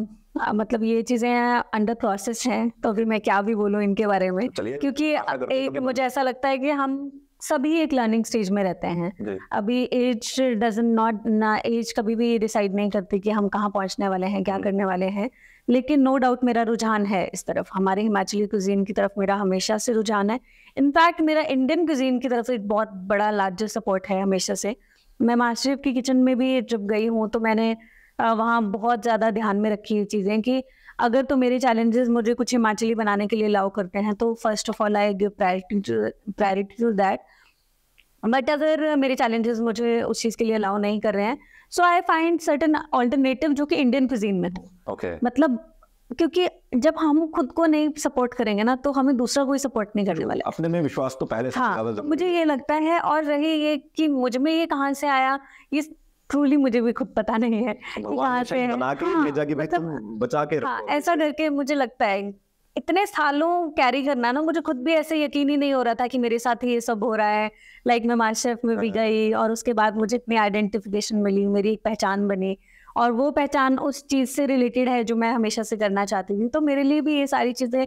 मतलब ये चीजें अंडर प्रोसेस हैं तो फिर मैं क्या भी बोलूँ इनके बारे में, क्योंकि एक मुझे ऐसा लगता है कि हम सभी एक लर्निंग स्टेज में रहते हैं। अभी एज डज नॉट ना एज कभी भी डिसाइड नहीं करती कि हम कहाँ पहुँचने वाले हैं, क्या करने वाले हैं। लेकिन नो डाउट मेरा रुझान है इस तरफ, हमारे हिमाचली कुजीन की तरफ मेरा हमेशा से रुझान है। इनफैक्ट मेरा इंडियन कुजीन की तरफ एक बहुत बड़ा लार्जर सपोर्ट है हमेशा से। मैं मास्टर शेफ की किचन में भी जब गई हूँ तो मैंने वहाँ बहुत ज़्यादा ध्यान में रखी हुई चीज़ें कि अगर तो मेरे चैलेंजेस मुझे कुछ हिमाचली बनाने के लिए अलाउ करते हैं तो first of all I give priority to that. But अगर मेरे चैलेंजेस मुझे उस चीज़ के लिए अलाउ नहीं कर रहे हैं so I find certain alternative जो कि इंडियन कुजीन में था। okay. मतलब क्योंकि जब हम खुद को नहीं सपोर्ट करेंगे ना तो हमें दूसरा कोई सपोर्ट नहीं करने वाला। अपने में विश्वास तो पहले से हाँ, तो मुझे ये लगता है। और रही ये कि मुझ में ये कहाँ से आया, ये ट्रूली मुझे भी खुद पता नहीं है कहाँ से है। हाँ, ऐसा करके मुझे लगता है इतने सालों कैरी करना ना, मुझे खुद भी ऐसे यकीन ही नहीं हो रहा था कि मेरे साथ ही ये सब हो रहा है। लाइक like, मैं मास्टर शेफ में भी गई और उसके बाद मुझे इतनी आइडेंटिफिकेशन मिली, मेरी एक पहचान बनी और वो पहचान उस चीज़ से रिलेटेड है जो मैं हमेशा से करना चाहती थी। तो मेरे लिए भी ये सारी चीज़ें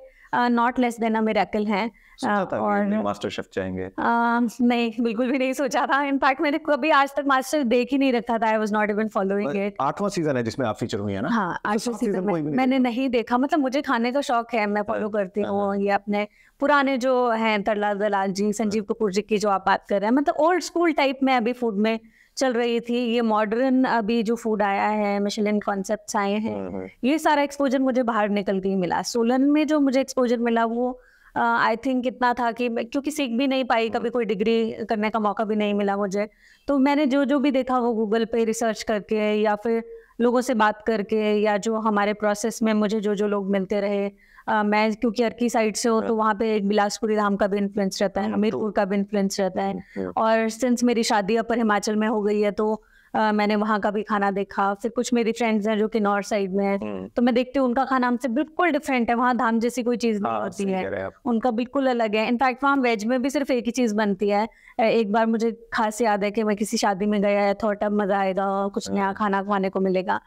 not less than a miracle हैं। और मास्टर शेफ चाहेंगे? नहीं, बिल्कुल भी नहीं सोचा था। इनफैक्ट मैंने कभी आज तक मास्टर देख ही नहीं रखा था। I was not even following it. आठवां सीजन है जिसमें आप फीचर हुई है ना? हाँ, आठवां सीजन मैंने नहीं देखा। मतलब मुझे खाने का शौक है, मैं फॉलो करती हूँ ये अपने पुराने जो हैं तरला दलाल जी, संजीव कपूर जी की जो आप बात कर रहे हैं, मतलब ओल्ड स्कूल टाइप में अभी फूड में चल रही थी। ये मॉडर्न अभी जो फूड आया है, मिशेलिन कॉन्सेप्ट्स आए हैं, ये सारा एक्सपोजर मुझे बाहर निकल के ही मिला। सोलन में जो मुझे एक्सपोजर मिला वो आई uh, थिंक इतना था कि मैं क्योंकि सीख भी नहीं पाई, कभी कोई डिग्री करने का मौका भी नहीं मिला मुझे, तो मैंने जो जो भी देखा वो गूगल पे रिसर्च करके या फिर लोगों से बात करके या जो हमारे प्रोसेस में मुझे जो जो लोग मिलते रहे। uh, मैं क्योंकि अर्की साइड से हूँ तो वहाँ पे एक बिलासपुरी धाम का भी इन्फ्लुएंस रहता है, हमीरपुर का भी इन्फ्लुएंस रहता है। और सिंस मेरी शादी अब हिमाचल में हो गई है तो Uh, मैंने वहाँ का भी खाना देखा। फिर कुछ मेरी फ्रेंड्स हैं जो कि नॉर्थ साइड में हैं तो मैं देखती हूँ उनका खाना हमसे बिल्कुल डिफरेंट है। वहाँ धाम जैसी कोई चीज़ नहीं होती है, उनका बिल्कुल अलग है। इनफैक्ट वहाँ वेज में भी सिर्फ एक ही चीज़ बनती है। एक बार मुझे खास याद है कि मैं किसी शादी में गया है, थॉट अब मज़ा आएगा, कुछ नया खाना खाने को मिलेगा।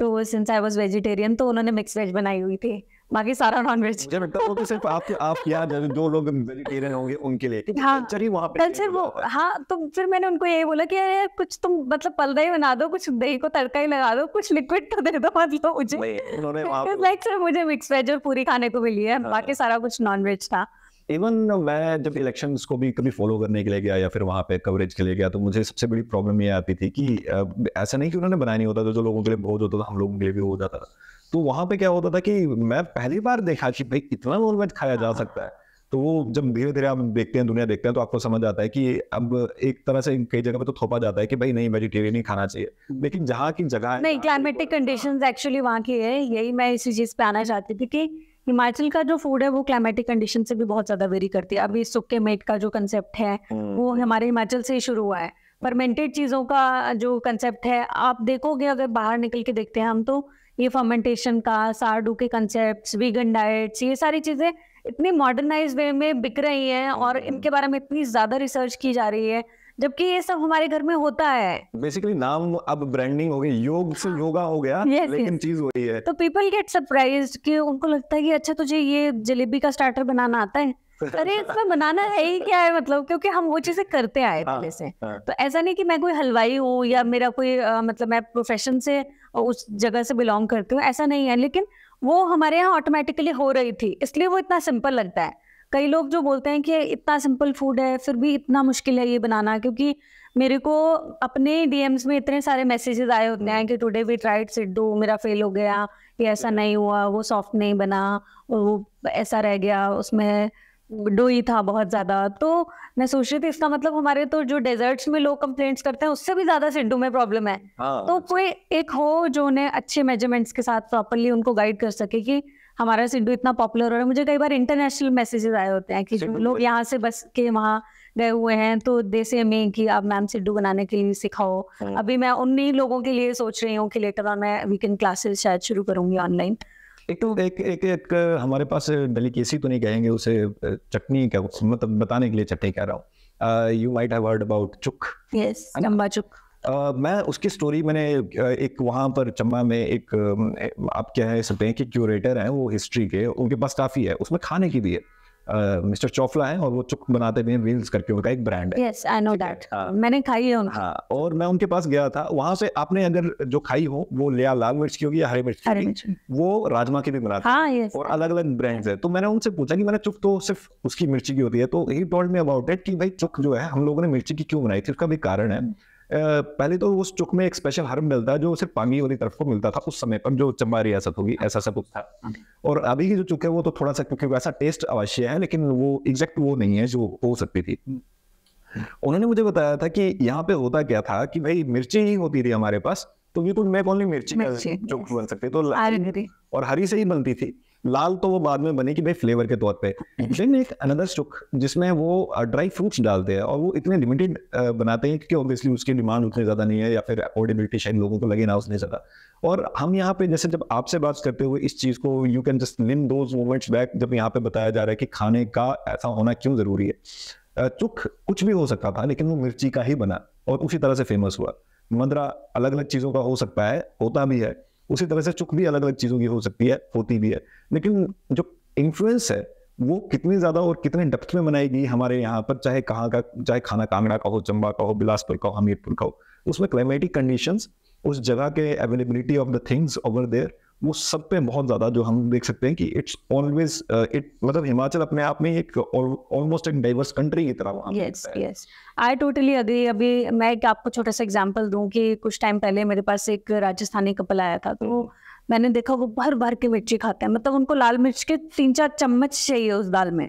तो सिंस आई वॉज वेजिटेरियन तो उन्होंने मिक्स वेज बनाई हुई थी, बाकी सारा नॉन वेज। तो सिर्फ आप आप क्या दो लोग वेजिटेरियन होंगे उनके लिए कल्चर ही वहाँ पे कल्चर वो। हाँ, तो फिर मैंने उनको ये बोला कि यार कुछ तुम मतलब पलदा ही बना दो, कुछ दही को तड़का ही लगा दो, कुछ लिक्विड तो दे दो मतलब मुझे। उन्होंने लाइक सर मुझे मिक्स वेज और पूरी खाने को मिली है, बाकी सारा कुछ नॉन वेज था। इवन मैं जब इलेक्शंस को भी कभी फॉलो करने के लिए गया या फिर वहाँ पे कवरेज के लिए गया तो मुझे सबसे बड़ी प्रॉब्लम ये आती थी कि ऐसा नहीं कि उन्होंने बनाया नहीं होता था, जो लोगों के लिए बहुत होता था हम लोगों के लिए भी हो जाता था। तो वहाँ पे क्या होता था कि मैं पहली बार देखा कि भाई इतना नॉन वेज खाया जा सकता है। तो वो जब धीरे धीरे आप देखते हैं, दुनिया देखते हैं, तो आपको समझ आता है कि अब एक तरह से कई जगह पे तो थोपा जाता है कि भाई नहीं वेजिटेरियन ही खाना चाहिए, लेकिन जहाँ की जगह नहीं, क्लाइमेटिक कंडीशंस एक्चुअली वहाँ की है। यही मैं इसी चीज़ पे आना चाहती थी कि हिमाचल का जो फूड है वो क्लाइमेटिक कंडीशन से भी बहुत ज़्यादा वेरी करती है। अभी सुक्के मेट का जो कंसेप्ट है वो हमारे हिमाचल से ही शुरू हुआ है। फर्मेंटेड चीज़ों का जो कंसेप्ट है, आप देखोगे अगर बाहर निकल के देखते हैं हम तो ये फर्मेंटेशन का, सारडू के कंसेप्ट्स, वीगन डाइट्स, ये सारी चीज़ें इतनी मॉडर्नाइज वे में बिक रही हैं और इनके बारे में इतनी ज़्यादा रिसर्च की जा रही है, जबकि ये सब हमारे घर में होता है। बेसिकली नाम अब ब्रांडिंग हो गई, योग से योगा हो गया। yes, लेकिन yes. चीज वही है। तो पीपल गेट सरप्राइज्ड कि उनको लगता है कि अच्छा तुझे ये जलेबी का स्टार्टर बनाना आता है, अरे इसमें बनाना है ही क्या है मतलब, क्योंकि हम वो चीजें करते आए पहले से। तो ऐसा नहीं कि मैं कोई हलवाई हूँ या मेरा कोई आ, मतलब मैं प्रोफेशन से उस जगह से बिलोंग करती हूँ, ऐसा नहीं है। लेकिन वो हमारे यहाँ ऑटोमेटिकली हो रही थी, इसलिए वो इतना सिंपल लगता है। कई लोग जो बोलते हैं कि इतना सिंपल फूड है फिर भी इतना मुश्किल है ये बनाना, क्योंकि मेरे को अपने डीएम्स में इतने सारे मैसेजेस आए होते हैं कि टुडे वी ट्राइड सिड्डू, मेरा फेल हो गया, कि ऐसा नहीं हुआ, वो सॉफ्ट नहीं बना और वो ऐसा रह गया, उसमें डोई था बहुत ज्यादा। तो मैं सोच रही थी इसका मतलब हमारे तो जो डेजर्ट्स में लोग कंप्लेंट्स करते हैं उससे भी ज्यादा सिड्डू में प्रॉब्लम है। हाँ। तो कोई एक हो जो उन्हें अच्छे मेजरमेंट्स के साथ प्रॉपरली उनको गाइड कर सके कि हमारा सिड्डू इतना पॉपुलर हो रहा है। मुझे कई बार इंटरनेशनल मैसेजेस आए होते हैं कि लोग यहाँ से बस के वहाँ गए हुए हैं तो दे से में कि आप मैम सिड्डू बनाने के लिए सिखाओ। अभी मैं उन्हीं लोगों के लिए सोच रही हूँ कि लेटर ऑन मैं वीकेंड क्लासेस शायद शुरू करूंगी ऑनलाइन। एक तो एक एक एक हमारे पास डेलिकेसी तो नहीं कहेंगे उसे, चटनी क्या मतलब बताने के लिए चटनी कह रहा हूँ। You might have heard about chuk. Yes, Chamba chuk. मैं उसकी स्टोरी मैंने एक वहाँ पर चंबा में एक आप क्या है सकते हैं कि क्यूरेटर हैं वो हिस्ट्री के, उनके पास काफ़ी है उसमें खाने की भी है। मिस्टर चोफला हैं और वो चुक बनाते भी हैं, व्हील्स करके उनका एक ब्रांड है। यस आई नो दैट, मैंने खाई है उनकी। हाँ, और मैं उनके पास गया था। वहाँ से आपने अगर जो खाई हो वो लिया लाल मिर्च की होगी या हरी मिर्च की, वो राजमा की भी बनाते हैं। हाँ, yes, और अलग अलग ब्रांड्स है। तो मैंने उनसे पूछा कि मैंने चुक तो सिर्फ उसकी मिर्ची की होती है, तो he told me about it कि भाई चुक जो है हम लोगों ने मिर्ची की क्यों बनाई थी, उसका भी कारण है। Uh, पहले तो उस चुक में एक स्पेशल हर्ब मिलता है जो सिर्फ पांगी वाली तरफ को मिलता था उस समय पर, जो चंबा रियासत होगी ऐसा सब कुछ था। और अभी की जो चुक है वो तो थोड़ा सा क्योंकि वैसा टेस्ट अवश्य है लेकिन वो एग्जैक्ट वो नहीं है जो हो सकती थी। उन्होंने मुझे बताया था कि यहाँ पे होता क्या था कि भाई मिर्ची ही होती थी हमारे पास, तो बिल्कुल मैं ओनली मिर्ची चुक बन सकती, तो और हरी से ही बनती थी, लाल तो वो बाद में बने कि भाई फ्लेवर के तौर पे। देन एक अनदर चुक जिसमें वो ड्राई फ्रूट्स डालते हैं और वो इतने लिमिटेड बनाते हैं क्योंकि ऑब्वियसली उसकी डिमांड उतनी ज़्यादा नहीं है या फिर अफोर्डेबिलिटी शायद लोगों को लगे ना उसने ज़्यादा। और हम यहाँ पे जैसे जब आपसे बात करते हुए इस चीज़ को you can just Liam those moments back, जब यहाँ पे बताया जा रहा है कि खाने का ऐसा होना क्यों ज़रूरी है। चुक कुछ भी हो सकता था लेकिन वो मिर्ची का ही बना और उसी तरह से फेमस हुआ। मदरा अलग अलग चीज़ों का हो सकता है, होता भी है, उसी तरह से चुक भी अलग अलग चीज़ों की हो सकती है, होती भी है, लेकिन जो इन्फ्लुएंस है वो कितनी ज़्यादा और कितने डेप्थ में बनाएगी हमारे यहाँ पर, चाहे कहाँ का, चाहे खाना कांगड़ा का हो, चंबा का हो, बिलासपुर का हो, हमीरपुर का हो, उसमें क्लाइमेटिक कंडीशंस, उस जगह के availability of the things over there, वो सब पे बहुत ज़्यादा जो हम देख सकते हैं कि इट्स ऑलवेज इट मतलब हिमाचल अपने आप में एक ऑलमोस्ट एक डाइवर्स कंट्री की तरह वहाँ। Yes yes I totally agree. अभी मैं एक आपको छोटा सा एग्जांपल दूं कि कुछ टाइम पहले मेरे पास एक राजस्थानी कपल आया था, तो मैंने देखा वो भर भर के मिर्ची खाते हैं, मतलब उनको लाल मिर्च के तीन चार चम्मच चाहिए उस दाल में,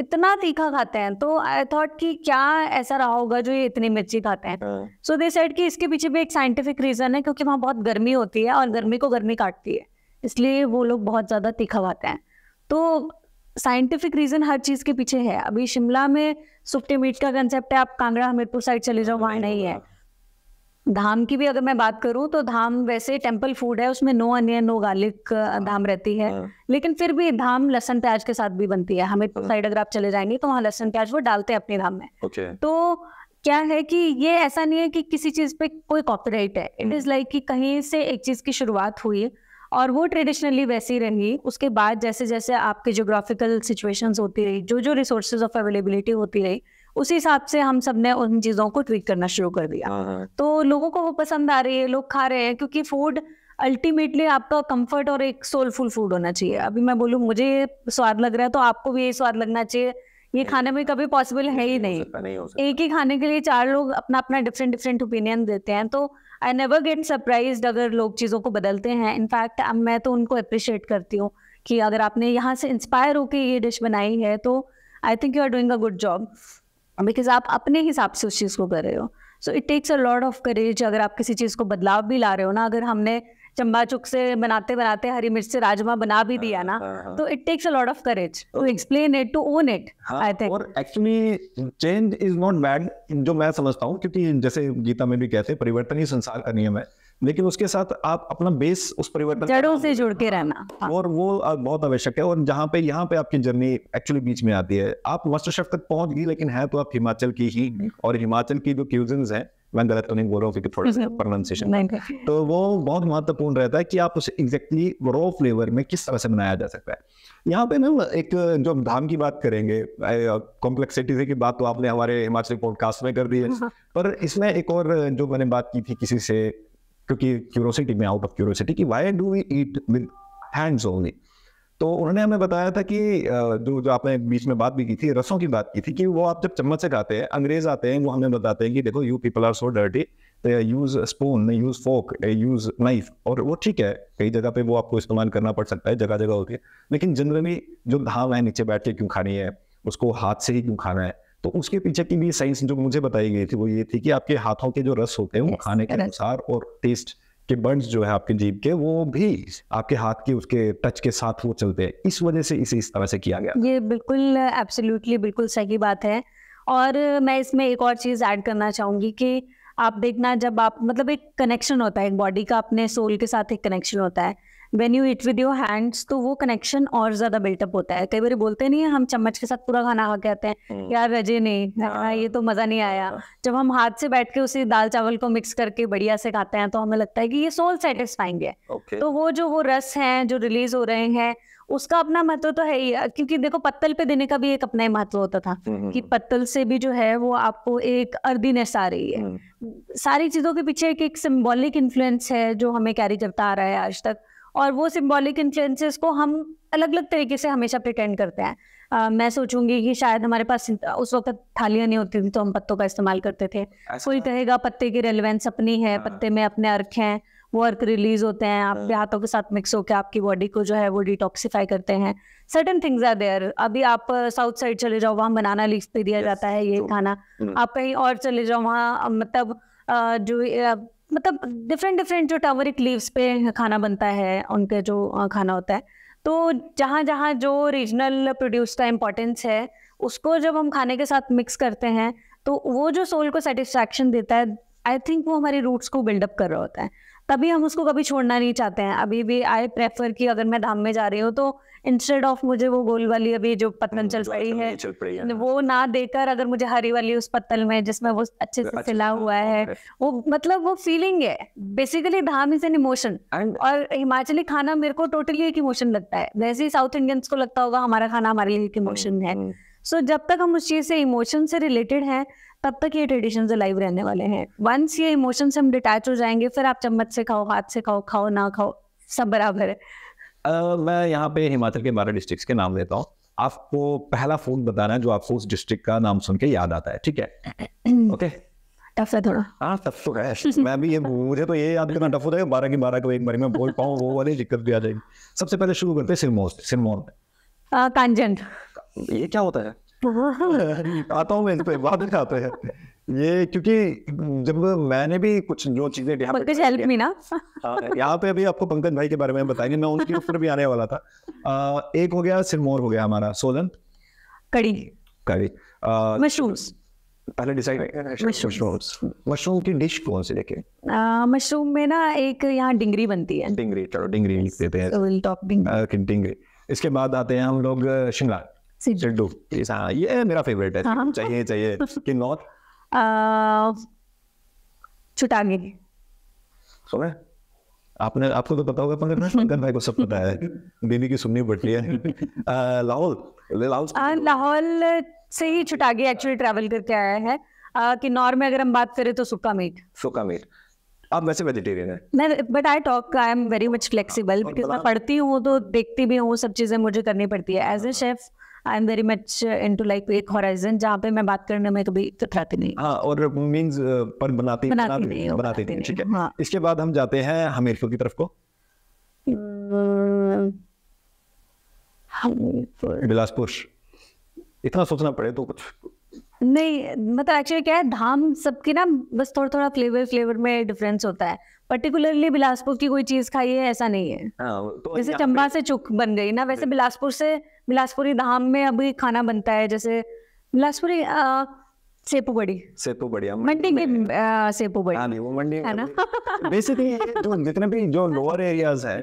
इतना तीखा खाते हैं। तो आई थॉट कि क्या ऐसा रहा होगा जो ये इतनी मिर्ची खाते हैं। सो दे सेड कि इसके पीछे भी एक साइंटिफिक रीजन है क्योंकि वहाँ बहुत गर्मी होती है और गर्मी को गर्मी काटती है, इसलिए वो लोग बहुत ज़्यादा तीखा खाते हैं। तो साइंटिफिक रीज़न हर चीज़ के पीछे है। अभी शिमला में सुप्टे मीट का कंसेप्ट है, आप कांगड़ा हमीरपुर साइड चले जाओ वहाँ नहीं है। धाम की भी अगर मैं बात करूँ तो धाम वैसे टेम्पल फूड है, उसमें no onion no garlic dham रहती है, लेकिन फिर भी धाम लहसन प्याज के साथ भी बनती है। हमीरपुर साइड अगर आप चले जाएंगे तो वहाँ लहसन प्याज वो डालते हैं अपने धाम में। तो क्या है कि ये ऐसा नहीं है कि किसी चीज़ पे कोई कॉपीराइट है, इट इज़ लाइक कि कहीं से एक चीज़ की शुरुआत हुई और वो ट्रेडिशनली वैसी रही, उसके बाद जैसे जैसे आपके ज्योग्राफिकल सिचुएशंस होती रही, जो जो रिसोर्सेज ऑफ अवेलेबिलिटी होती रही, उसी हिसाब से हम सब ने उन चीज़ों को ट्वीट करना शुरू कर दिया। तो लोगों को वो पसंद आ रही है, लोग खा रहे हैं, क्योंकि फूड अल्टीमेटली आपका कंफर्ट और एक सोलफुल फूड होना चाहिए। अभी मैं बोलूँ मुझे स्वाद लग रहा है तो आपको भी ये स्वाद लगना चाहिए, ये खाने में कभी पॉसिबल है ही नहीं, नहीं एक ही खाने के लिए चार लोग अपना अपना डिफरेंट डिफरेंट ओपिनियन देते हैं। तो आई नेवर गेट सरप्राइज्ड अगर लोग चीज़ों को बदलते हैं। इनफैक्ट अब मैं तो उनको अप्रिशिएट करती हूँ कि अगर आपने यहाँ से इंस्पायर होकर ये डिश बनाई है तो I think you are doing a good job, because आप अपने हिसाब से उस चीज़ को कर रहे हो। So it takes a lot of courage अगर आप किसी चीज़ को बदलाव भी ला रहे हो ना। अगर हमने चंबा चुक से बनाते बनाते हरी मिर्च से राजमा बना भी दिया ना, तो it takes a lot of courage to explain it, to own it, I think. और actually change is not bad जो मैं समझता हूँ, क्योंकि जैसे गीता में भी कहते हैं परिवर्तन ही संसार का नियम है, लेकिन उसके साथ आप अपना बेस उस परिवर्तन जड़ों से जुड़ के रहना, और वो बहुत आवश्यक है। और जहाँ पे यहाँ पे आपकी जर्नी एक्चुअली बीच में आती है, आप मास्टर शेफ तक पहुँच गई लेकिन है तो आप हिमाचल की ही, और हिमाचल की जो क्यूजन्स हैं, मैं गलत तो नहीं बोल रहा हूँ थोड़ा सा प्रोनाउंसिएशन, तो वो बहुत महत्वपूर्ण रहता है कि आप उसे एग्जैक्टली रॉ फ्लेवर में किस तरह से बनाया जा सकता है। यहाँ पे मैम एक जो धाम की बात करेंगे, कॉम्प्लेक्सिटी की बात तो आपने हमारे हिमाचली पॉडकास्ट में कर दी है, पर इसमें एक और जो मैंने बात की थी किसी से, क्योंकि क्यूरोसिटी में, आउट ऑफ क्यूरोसिटी, कि why do we eat with hands only. तो उन्होंने हमें बताया था कि जो जो आपने बीच में बात भी की थी, रसों की बात की थी, कि वो आप जब चम्मच से खाते हैं, अंग्रेज आते हैं वो हमें बताते हैं कि देखो you people are so dirty, use spoon, use fork, use knife. और वो ठीक है, कई जगह पे वो आपको इस्तेमाल करना पड़ सकता है, जगह जगह होती है, लेकिन जनरली जो धाम है नीचे बैठ के क्यों खानी है, उसको हाथ से ही क्यों खाना है, तो उसके पीछे की भी साइंस जो मुझे बताई गई थी वो ये थी कि आपके हाथों के जो रस होते हैं वो खाने के अनुसार और टेस्ट के बर्ड्स जो है आपके जीभ के, वो भी आपके हाथ के उसके टच के साथ वो चलते हैं, इस वजह से इसे इस तरह से किया गया। ये बिल्कुल एब्सोल्युटली बिल्कुल सही बात है। और मैं इसमें एक और चीज़ ऐड करना चाहूँगी कि आप देखना, जब आप मतलब एक कनेक्शन होता है बॉडी का अपने सोल के साथ, एक कनेक्शन होता है when you eat with your hands, तो वो कनेक्शन और ज़्यादा बिल्टअप होता है। कई बार बोलते नहीं है हम चम्मच के साथ पूरा खाना खा के आते हैं, यार रजे नहीं, ये तो मज़ा नहीं आया। जब हम हाथ से बैठ के उसी दाल चावल को मिक्स करके बढ़िया से खाते हैं तो हमें लगता है कि ये सोल सेटिस्फाइंग है। okay. तो वो जो वो रस हैं जो रिलीज हो रहे हैं उसका अपना महत्व तो है ही, क्योंकि देखो पत्तल पे देने का भी एक अपना ही महत्व होता था कि पत्तल से भी जो है वो आपको एक अर्दीनेस आ रही है। सारी चीज़ों के पीछे एक एक सिम्बॉलिक इन्फ्लुएंस है जो हमें कैरी करता आ रहा है आज तक, और वो सिम्बॉलिक इन्फ्लुएंसेस को हम अलग अलग तरीके से हमेशा प्रिटेंड करते हैं। आ, मैं सोचूंगी कि शायद हमारे पास उस वक्त थालियाँ नहीं होती थी तो हम पत्तों का इस्तेमाल करते थे, कोई कहेगा पत्ते की रेलिवेंस अपनी है, पत्ते में अपने अर्क हैं, वो अर्क रिलीज होते हैं आपके हाथों के साथ मिक्स होकर, आपकी बॉडी को जो है वो डिटॉक्सीफाई करते हैं। Certain things are there. अभी आप साउथ साइड चले जाओ, वहाँ बनाना लीफ पे दिया जाता है ये खाना, आप कहीं और चले जाओ वहाँ मतलब जो मतलब डिफरेंट डिफरेंट जो टर्मरिक लीव्स पे खाना बनता है, उनके जो खाना होता है, तो जहाँ जहाँ जो रीजनल प्रोड्यूस का इम्पोर्टेंस है उसको जब हम खाने के साथ मिक्स करते हैं तो वो जो सोल को सेटिस्फैक्शन देता है, आई थिंक वो हमारे रूट्स को बिल्डअप कर रहा होता है, तभी हम उसको कभी छोड़ना नहीं चाहते हैं। अभी भी आई प्रेफर कि अगर मैं धाम में जा रही हूँ तो इंस्टेड ऑफ मुझे वो गोल वाली अभी जो पत्तल चल पड़ी है, चल पड़ी है वो ना देकर अगर मुझे हरी वाली उस पत्तल में जिसमें वो अच्छे से सिला हुआ है, वो मतलब वो फीलिंग है। Basically dham is an emotion, और हिमाचली खाना मेरे को टोटली एक इमोशन लगता है, वैसे ही साउथ इंडियंस को लगता होगा हमारा खाना हमारे लिए एक इमोशन है। सो so, जब तक हम उस चीज़ से इमोशन से रिलेटेड हैं तब तक ये ट्रेडिशंस लाइव रहने वाले हैं। वंस ये इमोशन से हम डिटैच हो जाएंगे, फिर आप चम्मच से खाओ, हाथ से खाओ, खाओ ना खाओ, सब बराबर है। uh, मैं यहाँ पे हिमाचल के बारह डिस्ट्रिक्ट्स के नाम लेता हूँ, आपको पहला फूड बताना है जो आपको उस डिस्ट्रिक्ट का नाम सुन के याद आता है, ठीक है? ओके, टफ है थोड़ा। हाँ टफ तो है, मैं भी ये मुझे तो ये याद करना टफ होता है, बारह की बारह को एक बार में बोल पाऊँ वो वाली दिक्कत भी आ जाएगी। सबसे पहले शुरू करते हैं सिरमौर सिरमौर में कांजन। ये क्या होता है? आता हूँ मैं इन पे बाद में आता है ये, क्योंकि जब मैंने भी कुछ जो चीजें यहाँ पे अभी आपको पंकज भाई के बारे में बताएंगे, मैं उनके ऊपर भी आने वाला था। आ, एक हो गया सिरमौर, हो गया हमारा सोलन कड़ी कड़ी मशरूम्स। पहले डिसाइड मशरूम्स मशरूम की डिश कौन सी देखे? मशरूम में ना एक यहाँ डिंगरी बनती है, डिंगरी, चलो डिंगरी लिख देते हैं, डिंगरी। इसके बाद आते हैं हम लोग शिमला, सिड्डू। हाँ ये मेरा फेवरेट है, चाहिए चाहिए कि नॉर्थ छुटांगे। सुना आपने, आपको तो पता होगा पंकज भाई को सब पता है, बीवी की सुननी पड़ती है। लाहौल लाहौल से ही छुटांगे एक्चुअली ट्रैवल करके आया है। किन्नौर में अगर हम बात करें तो सुक्का मीट। सुक्का मीट आप वैसे वेजिटेरियन है? मैं but I talk I am very much flexible, because मैं पढ़ती हूँ तो देखती भी हूँ, सब चीज़ें मुझे करनी पड़ती है। As a chef I am very much into like एक होराइजन जहाँ पे मैं बात करने में कभी कतराती नहीं। हाँ, और मीन्स पर बनाती बनाती नहीं बनाती नहीं ठीक है। इसके बाद हम जाते हैं हमीरपुर की तरफ को, बिलासपुर। इतना सोचना पड़े तो कुछ नहीं, मतलब एक्चुअली क्या है धाम सबके ना बस थोड़ा थोड़ा फ्लेवर फ्लेवर में डिफरेंस होता है। पर्टिकुलरली बिलासपुर की कोई चीज खाई है ऐसा नहीं है। आ, तो जैसे चंबा से चुख बन गई ना, वैसे बिलासपुर से बिलासपुरी धाम में अभी खाना बनता है, जैसे बिलासपुरी सेपू बड़ी सेपू बड़ी मंडी में सेपू बड़ी है ना। बेसिकली जितने भी जो लोअर एरियाज है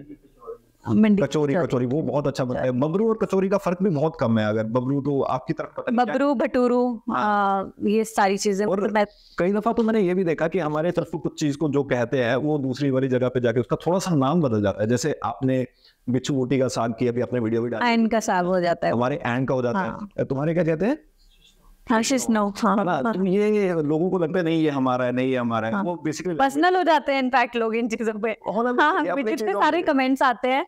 कचोरी कचोरी वो बहुत अच्छा बनता है। बबरू और कचोरी का फर्क भी बहुत कम है, अगर बबरू तो आपकी तरफ पता नहीं, बबरू भटूरू ये सारी चीजें। और मैं कई दफा तो मैंने ये भी देखा कि हमारे तरफ कुछ चीज को जो कहते हैं वो दूसरी वाली जगह पे जाके उसका थोड़ा सा नाम बदल जाता है। जैसे आपने बिच्छू बोटी का साग की अभी आपने वीडियो भी डाली, ऐन का साग हो जाता है, हमारे ऐन का हो जाता है, तुम्हारे क्या कहते हैं? हाँ, हाँ, तो ये लोगों को लगता है नहीं ये हमारा है, नहीं ये हमारा है, हाँ, वो बेसिकली पर्सनल हो जाते हैं इनफैक्ट लोग इन चीजों पे। हाँ, हाँ, सारे कमेंट्स आते हैं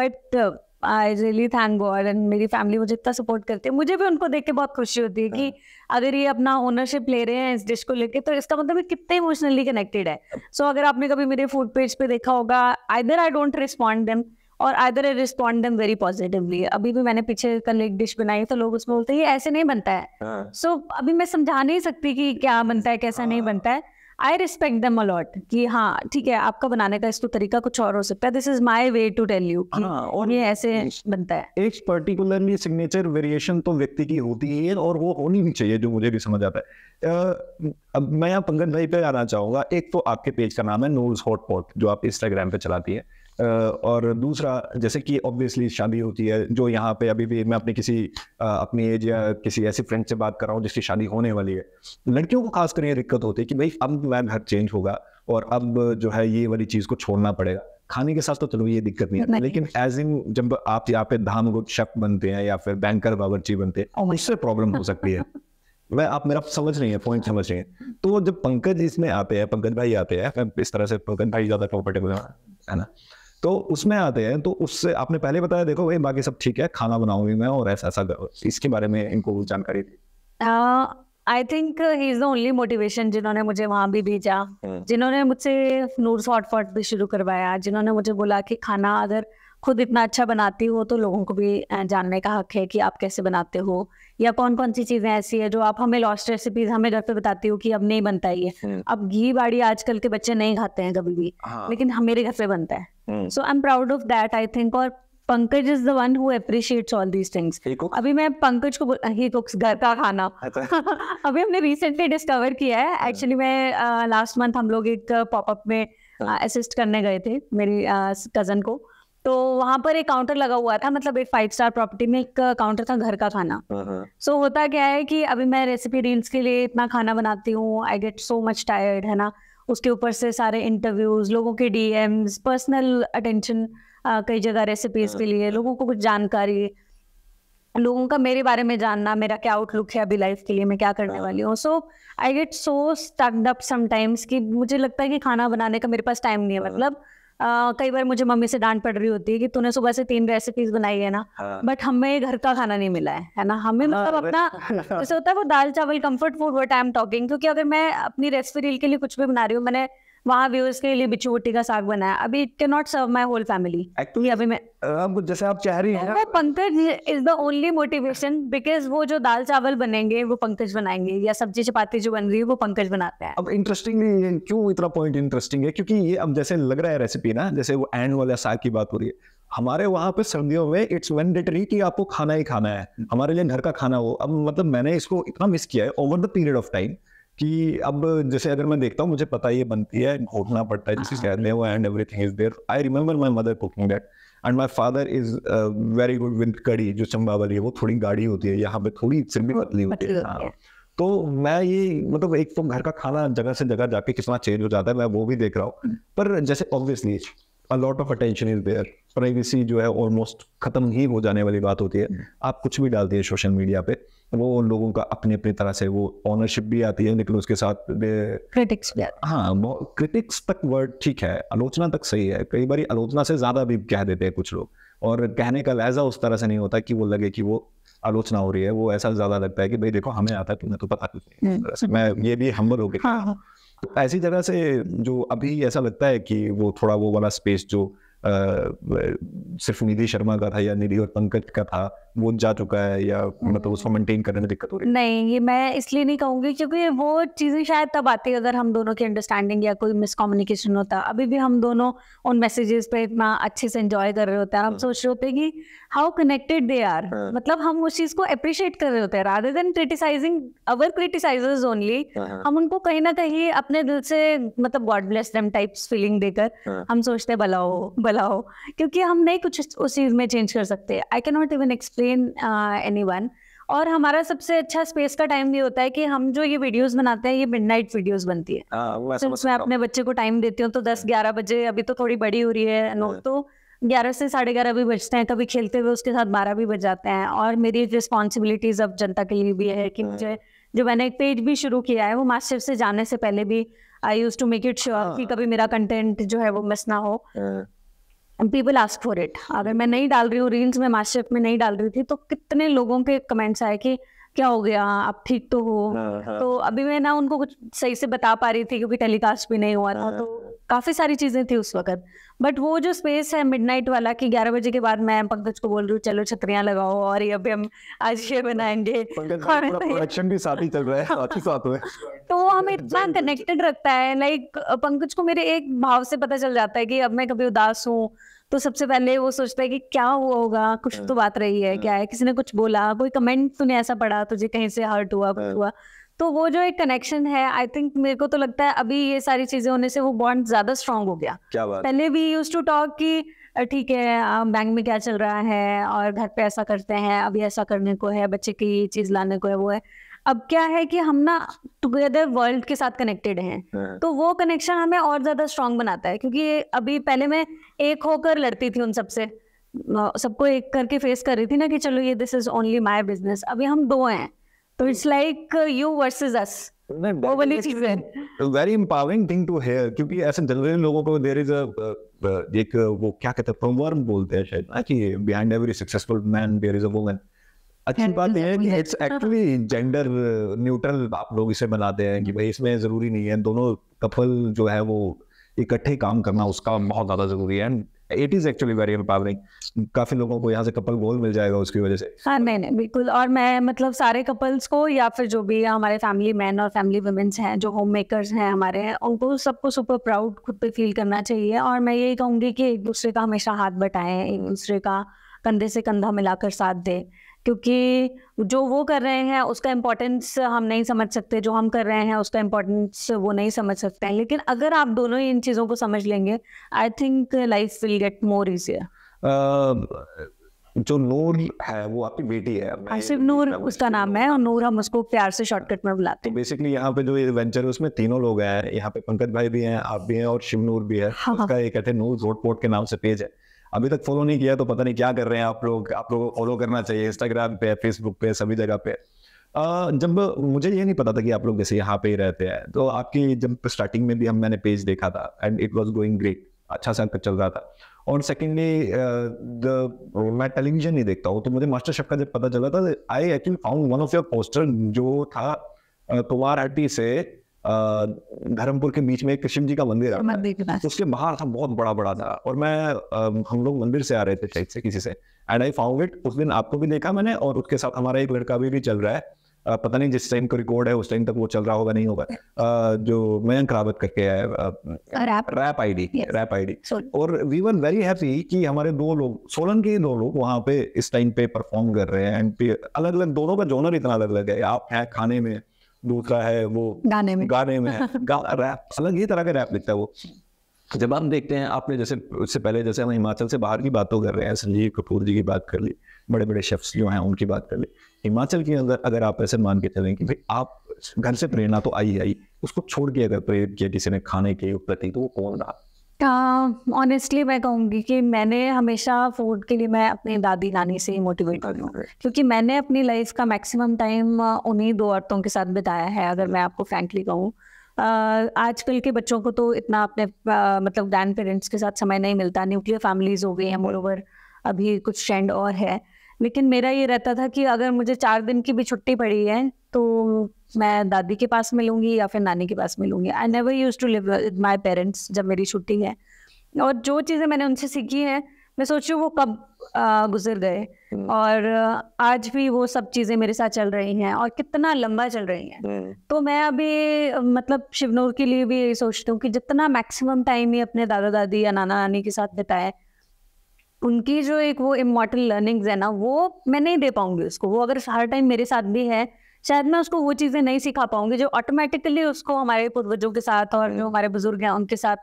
but I really thank God and मेरी फैमिली मुझे इतना सपोर्ट करती है, मुझे भी उनको देख के बहुत खुशी होती है कि अगर ये अपना ओनरशिप ले रहे हैं इस डिश को लेके तो इसका मतलब ये कितने इमोशनली कनेक्टेड है. सो so, अगर आपने कभी मेरे फूड पेज पे देखा होगा, either I don't respond them और either I respond them very positively. अभी भी मैंने पीछे कल एक डिश बनाई तो लोग उसमें बोलते हैं ये ऐसे नहीं बनता है. सो so, अभी मैं समझा नहीं सकती कि क्या बनता है कैसा नहीं बनता है. आई रिस्पेक्ट देम अलॉट कि हाँ ठीक है आपका बनाने का इसको तरीका कुछ और हो सकता है. This is my way to tell you कि और ये ऐसे बनता है. एक पर्टिकुलरली सिग्नेचर वेरिएशन तो व्यक्ति की होती ही है और वो होनी भी चाहिए, जो मुझे भी समझ आता है. अब मैं यहाँ पंकज भाई पे आना चाहूँगा. एक तो आपके पेज का नाम है नूर'स हॉट पॉट जो आप इंस्टाग्राम पे चलाती है, और दूसरा जैसे कि ऑब्वियसली शादी होती है जो यहाँ पे अभी भी मैं अपने किसी अपनी एज या किसी ऐसे फ्रेंड से बात कर रहा हूँ जिसकी शादी होने वाली है. लड़कियों को खासकर ये दिक्कत होती है कि भाई अब मैं घर चेंज होगा और अब जो है ये वाली चीज़ को छोड़ना पड़ेगा. खाने के साथ तो चलो ये दिक्कत नहीं है, लेकिन एज इन जब आप यहाँ पे धाम को शेफ बनते हैं या फिर बैंकर बावर्ची बनते हैं उससे प्रॉब्लम हो सकती है. वह आप मेरा समझ रही है पॉइंट समझ रही है. तो जब पंकज इसमें आते हैं, पंकज भाई आते हैं, इस तरह से पंकज भाई ज़्यादा कंफर्टेबल है ना, तो उसमें आते हैं तो उससे आपने पहले बताया देखो भाई बाकी सब ठीक है, खाना बनाऊंगी मैं और ऐसा ऐसा, इसके बारे में इनको जानकारी थी. I think he is the only motivation जिन्होंने मुझे वहाँ भी भेजा, जिन्होंने मुझसे नूर शॉर्ट फॉट भी शुरू करवाया, जिन्होंने मुझे बोला कि खाना अगर खुद इतना अच्छा बनाती हो तो लोगों को भी जानने का हक है कि आप कैसे बनाते हो या कौन कौन सी चीज़ें ऐसी है जो आप हमें लॉस्ट रेसिपीज हमें घर पे बताती हो कि अब नहीं बनता ये. अब घी बाड़ी आजकल के बच्चे नहीं खाते हैं कभी भी, लेकिन मेरे घर पे बनता है. So I am proud of that I think. और Pankaj is the one who appreciates all these things. अभी मैं पंकज को ही कुक्स घर का खाना अभी हमने रिसेंटली डिस्कवर किया है. एक्चुअली मैं लास्ट मंथ हम लोग एक पॉपअप में असिस्ट करने गए थे मेरी कजन को, तो वहां पर एक काउंटर लगा हुआ था, मतलब एक फाइव स्टार प्रॉपर्टी में एक काउंटर था घर का खाना. सो so, होता क्या है कि अभी मैं रेसिपी रील्स के लिए इतना खाना बनाती हूँ, I get so much tired है ना, उसके ऊपर से सारे इंटरव्यूज, लोगों के डीएम्स, पर्सनल अटेंशन, कई जगह रेसिपीज के लिए लोगों को कुछ जानकारी, लोगों का मेरे बारे में जानना, मेरा क्या आउटलुक है अभी लाइफ के लिए, मैं क्या करने वाली हूँ. So I get so stucked up sometimes कि मुझे लगता है कि खाना बनाने का मेरे पास टाइम नहीं है. मतलब Uh, कई बार मुझे मम्मी से डांट पड़ रही होती है कि तूने सुबह से तीन रेसिपीज बनाई है ना, बट हमें घर का खाना नहीं मिला है है ना, हमें मतलब अपना जैसे होता है वो दाल चावल comfort food what I am talking. क्योंकि अगर मैं अपनी रेसिपी रील के लिए कुछ भी बना रही हूँ, मैंने वहाँ व्यूअर्स के लिए बिछुवटी का साग बनाया, अभी it can not serve my whole family. Actually अभी मैं अब जैसे आप चाह रही हैं, Pankaj is the only motivation because वो जो दाल चावल बनेंगे वो पंकज बनाएंगे या सब्जी चपाती जो बन रही है वो पंकज बनाते हैं. अब इंटरेस्टिंगली क्यों इतना पॉइंट इंटरेस्टिंग है क्योंकि ये अब जैसे लग रहा है रेसिपी ना, जैसे वो एंड वाला साग की बात हो रही है, हमारे वहाँ पे सर्दियों में इट्स मैंडेटरी कि आपको खाना ही खाना है, हमारे लिए घर का खाना हो. अब मतलब मैंने इसको इतना मिस किया है over the period of time कि अब जैसे अगर मैं देखता हूँ मुझे पता है ये बनती है, घोटना पड़ता है जिसे कहते हैं वो, and everything is there. I remember my mother cooking that and my father is very good with kadhi, जो चंबा वाली है वो थोड़ी गाढ़ी होती है, यहाँ पे थोड़ी सिर भी पतली होती है. हाँ, तो मैं ये मतलब एक तो घर का खाना जगह से जगह जाके कितना चेंज हो जाता है मैं वो भी देख रहा हूँ, पर जैसे obviously a lot of attention is there, privacy जो है ऑलमोस्ट खत्म ही हो जाने वाली बात होती है. आप कुछ भी डालते हैं सोशल मीडिया पे, वो लोगों का अपने अपनी तरह से वो ऑनरशिप भी आती है, लेकिन उसके साथ क्रिटिक्स भी आती है. हाँ, क्रिटिक्स तक वर्ड ठीक है, आलोचना तक सही है, कई बार आलोचना से ज़्यादा भी कह देते हैं कुछ लोग, और कहने का लहजा उस तरह से नहीं होता कि वो लगे कि वो आलोचना हो रही है, वो ऐसा ज़्यादा लगता है कि भाई देखो हमें आता है तुम्हें तो पता कुछ नहीं, मैं ये भी हम्बल हो गया. तो ऐसी जगह से जो अभी ऐसा लगता है कि वो थोड़ा वो वाला स्पेस जो आ, सिर्फ निधि शर्मा का था या निधि और पंकज का था वो जा चुका है, या मतलब उसको मेंटेन करने में दिक्कत हो रही है. नहीं, ये मैं इसलिए नहीं कहूँगी क्योंकि वो चीज़ें शायद तब आती अगर हम दोनों की अंडरस्टैंडिंग या कोई मिसकम्युनिकेशन होता. अभी भी हम दोनों उन मैसेजेस पे इतना अच्छे से एंजॉय कर रहे होते हैं, हम सोच रहे होते हैं कि हाउ कनेक्टेड दे आर, मतलब हम उस चीज़ को अप्रिशिएट कर रहे होते हैं rather than criticising our criticisers only. हम उनको कहीं ना कहीं अपने दिल से मतलब God bless them types feeling देकर हम सोचते भला हो भला हो, क्योंकि हम नहीं कुछ उस चीज़ में चेंज कर सकते. I can not even explain anyone. और हमारा सबसे अच्छा स्पेस का टाइम भी होता है कि हम जो ये वीडियोस बनाते हैं ये मिडनाइट वीडियोस बनती है. आ, मैं अपने बच्चे को टाइम देती हूँ तो दस ग्यारह बजे, अभी तो थोड़ी बड़ी हो रही है नो, तो ग्यारह से साढ़े ग्यारह भी बजते हैं, कभी खेलते हुए उसके साथ बारह भी बज जाते हैं. और मेरी रिस्पॉन्सिबिलिटीज अब जनता के लिए भी है कि मुझे जो मैंने एक पेज भी शुरू किया है वो मास्टर से जाने से पहले भी I use to make it sure कि कभी मेरा कंटेंट जो है वो मिस ना हो. And people ask for it. अगर मैं नहीं डाल रही हूँ रील्स में, मास्टर शेफ में नहीं डाल रही थी, तो कितने लोगों के कमेंट्स आए कि क्या हो गया, आप ठीक तो हो. हाँ, हाँ. तो अभी मैं ना उनको कुछ सही से बता पा रही थी क्योंकि टेलीकास्ट भी नहीं हुआ था. हाँ, तो काफ़ी सारी चीज़ें थी उस वक्त. बट वो जो स्पेस है मिडनाइट वाला कि ग्यारह बजे के बाद मैं पंकज को बोल रही हूँ चलो छतरियाँ लगाओ और ये अभी हम आज ये बनाएंगे, प्रोडक्शन भी साथ ही चल रहा है, साथ ही साथ में. तो वो हमें इतना कनेक्टेड रखता है. लाइक पंकज को मेरे एक भाव से पता चल जाता है कि अब मैं कभी उदास हूँ तो सबसे पहले वो सोचता है कि क्या हुआ होगा, कुछ तो बात रही है, क्या है, किसी ने कुछ बोला, कोई कमेंट तूने ऐसा पढ़ा, तुझे कहीं से हर्ट हुआ, कुछ हुआ. तो वो जो एक कनेक्शन है, आई थिंक मेरे को तो लगता है अभी ये सारी चीजें होने से वो बॉन्ड ज्यादा स्ट्रांग हो गया. क्या बात. पहले भी यूज्ड टू टॉक कि ठीक है बैंक में क्या चल रहा है और घर पे ऐसा करते हैं, अभी ऐसा करने को है, बच्चे की ये चीज लाने को है, वो है. अब क्या है कि हम ना टुगेदर वर्ल्ड के साथ कनेक्टेड हैं, तो वो कनेक्शन हमें और ज्यादा स्ट्रांग बनाता है. क्योंकि अभी पहले मैं एक होकर लड़ती थी उन सबसे, सबको एक करके फेस कर रही थी ना कि चलो ये this is only my business. अभी हम दो हैं तो it's like you versus us. वो वाली चीज है, very empowering thing to hear. क्योंकि ऐसे जनरली लोगों को देयर इज अ एक वो क्या कहते हैं प्रवर्ब बोलते हैं शायद ना कि behind every successful man there is a woman. अच्छी बात यह है कि इट्स एक्चुअली जेंडर न्यूट्रल आप लोग इसे बनाते हैं कि भाई इसमें जरूरी नहीं है दोनों कपल जो है वो इकट्ठे काम करना, उसका बहुत ज्यादा जरूरी है. And it is actually very empowering. काफी लोगों को यहाँ से कपल गोल मिल जाएगा उसकी वजह से. हाँ नहीं नहीं बिल्कुल. और मैं मतलब सारे कपल्स को या फिर जो भी हमारे फैमिली मैन और फैमिली वुमेन्स हैं जो होम मेकर्स हैं हमारे हैं, उनको सबको सुपर प्राउड खुद पे फील करना चाहिए. और मैं यही कहूँगी कि एक दूसरे का हमेशा हाथ बटाएं, एक दूसरे का कंधे से कंधा मिलाकर साथ दें. क्योंकि जो वो कर रहे हैं उसका इम्पोर्टेंस हम नहीं समझ सकते, जो हम कर रहे हैं उसका इम्पोर्टेंस वो नहीं समझ सकते हैं. लेकिन अगर आप दोनों ही इन चीज़ों को समझ लेंगे, I think life will get more easier. जो नूर है वो आपकी बेटी है, शिवनूर उसका नाम है और नूर हम उसको प्यार से शॉर्टकट में बुलाते हैं. बेसिकली यहाँ पे जो एडवेंचर है उसमें तीनों लोग हैं, यहाँ पे पंकज भाई भी हैं, आप भी हैं और शिवनूर भी है. हाँ, उसका एक कहते हैं नूर रोड पोर्ट के नाम से पेज है. अभी तक फॉलो नहीं किया तो पता नहीं क्या कर रहे हैं आप लोग. आप लोगों को फॉलो करना चाहिए इंस्टाग्राम पे, फेसबुक पे, सभी जगह पे. आ, जब मुझे ये नहीं पता था कि आप लोग जैसे यहाँ पे ही रहते हैं, तो आपकी जब स्टार्टिंग में भी हम मैंने पेज देखा था and it was going great, अच्छा सा चल रहा था. और सेकेंडली मैं टेलीविजन नहीं देखता हूँ, तो मुझे मास्टर शेफ का जब पता चला था, I actually found one of your poster जो था कुवारहट्टी से धर्मपुर के बीच में एक कृष्ण जी का मंदिर है, उसके बाहर था, बहुत बड़ा बड़ा था. और मैं आ, हम लोग मंदिर से आ रहे थे शायद से किसी से, एंड आई फाउंड इट. उस दिन आपको भी देखा मैंने और उसके साथ हमारा एक लड़का भी, भी चल रहा है. आ, पता नहीं जिस टाइम को रिकॉर्ड है उस टाइम तक वो चल रहा होगा नहीं होगा. आ, जो मयंक रावत करके है rap I D rap I D और वी वर वेरी हैप्पी कि हमारे दो लोग, सोलन के दो लोग वहाँ पे इस टाइम पे परफॉर्म कर रहे हैं. एंड अलग अलग दोनों का जोनर इतना अलग अलग है. आप है खाने में, दूसरा है वो गाने में गाने में गा, रैप, अलग ही तरह का रैप लिखता है वो. जब हम देखते हैं आपने जैसे उससे पहले जैसे हम हिमाचल से बाहर की बातों कर रहे हैं, संजीव कपूर जी की बात कर ली, बड़े बड़े शेफ्स जो हैं उनकी बात कर ली, हिमाचल के अंदर अगर आप ऐसे मान के चलें कि भाई आप घर से प्रेरणा तो आई आई, उसको छोड़ के अगर प्रेरित किया किसी ने खाने के प्रति, तो वो कौन रहा? ऑनेस्टली uh, मैं कहूँगी कि मैंने हमेशा फूड के लिए मैं अपनी दादी नानी से ही मोटिवेट हुई हूँ. क्योंकि मैंने अपनी लाइफ का मैक्सिमम टाइम उन्हीं दो औरतों के साथ बिताया है. अगर मैं आपको फ्रैंकली कहूँ, uh, आजकल के बच्चों को तो इतना अपने uh, मतलब ग्रैंड पेरेंट्स के साथ समय नहीं मिलता, न्यूक्लियर फैमिलीज हो गई हैं, मोरओवर अभी कुछ ट्रेंड और है. लेकिन मेरा ये रहता था कि अगर मुझे चार दिन की भी छुट्टी पड़ी है तो मैं दादी के पास मिलूंगी या फिर नानी के पास मिलूंगी. I never use to live with my parents जब मेरी छुट्टी है. और जो चीज़ें मैंने उनसे सीखी हैं, मैं सोची वो कब आ, गुजर गए और आज भी वो सब चीज़ें मेरे साथ चल रही हैं और कितना लंबा चल रही हैं. तो मैं अभी मतलब शिवनूर के लिए भी यही सोचती हूँ कि जितना मैक्सिमम टाइम ही अपने दादा दादी या नाना नानी के साथ बिताए, उनकी जो एक वो इमॉर्टल लर्निंग्स है ना, वो मैं नहीं दे पाऊंगी उसको. वो अगर हर टाइम मेरे साथ भी है, शायद मैं उसको वो चीज़ें नहीं सिखा पाऊंगी जो ऑटोमेटिकली उसको हमारे पूर्वजों के साथ और जो हमारे बुजुर्ग हैं उनके साथ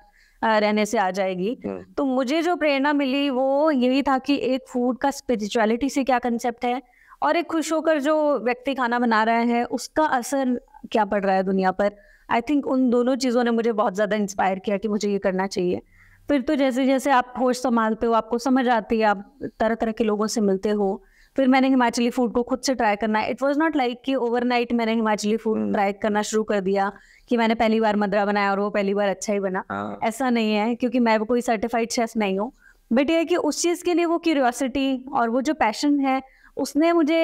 रहने से आ जाएगी. तो मुझे जो प्रेरणा मिली वो यही था कि एक फूड का स्पिरिचुअलिटी से क्या कंसेप्ट है और एक खुश होकर जो व्यक्ति खाना बना रहा है उसका असर क्या पड़ रहा है दुनिया पर. आई थिंक उन दोनों चीज़ों ने मुझे बहुत ज़्यादा इंस्पायर किया कि मुझे ये करना चाहिए. फिर तो जैसे जैसे आप होश संभालते हो, आपको समझ आती है, आप तरह तरह के लोगों से मिलते हो. फिर मैंने हिमाचली फूड को खुद से ट्राई करना, इट वाज नॉट लाइक कि ओवरनाइट मैंने हिमाचली फूड ट्राई करना शुरू कर दिया कि मैंने पहली बार मद्रा बनाया और वो पहली बार अच्छा ही बना. ऐसा नहीं है, क्योंकि मैं कोई सर्टिफाइड शेफ नहीं हूँ. बट यह है कि उस चीज़ के लिए वो क्यूरियोसिटी और वो जो पैशन है उसने मुझे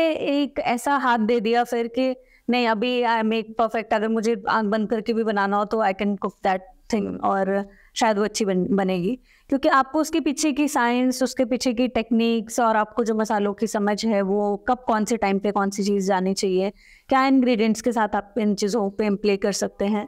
एक ऐसा हाथ दे दिया फिर कि नहीं अभी आई एम मेक परफेक्ट, अगर मुझे आँख बंद करके भी बनाना हो तो I can cook that thing और शायद वो अच्छी बन, बनेगी क्योंकि आपको उसके पीछे की साइंस, उसके पीछे की टेक्निक्स और आपको जो मसालों की समझ है वो कब कौन से टाइम पे कौन सी चीज़ जानी चाहिए, क्या इंग्रेडिएंट्स के साथ आप इन चीज़ों पे प्ले कर सकते हैं।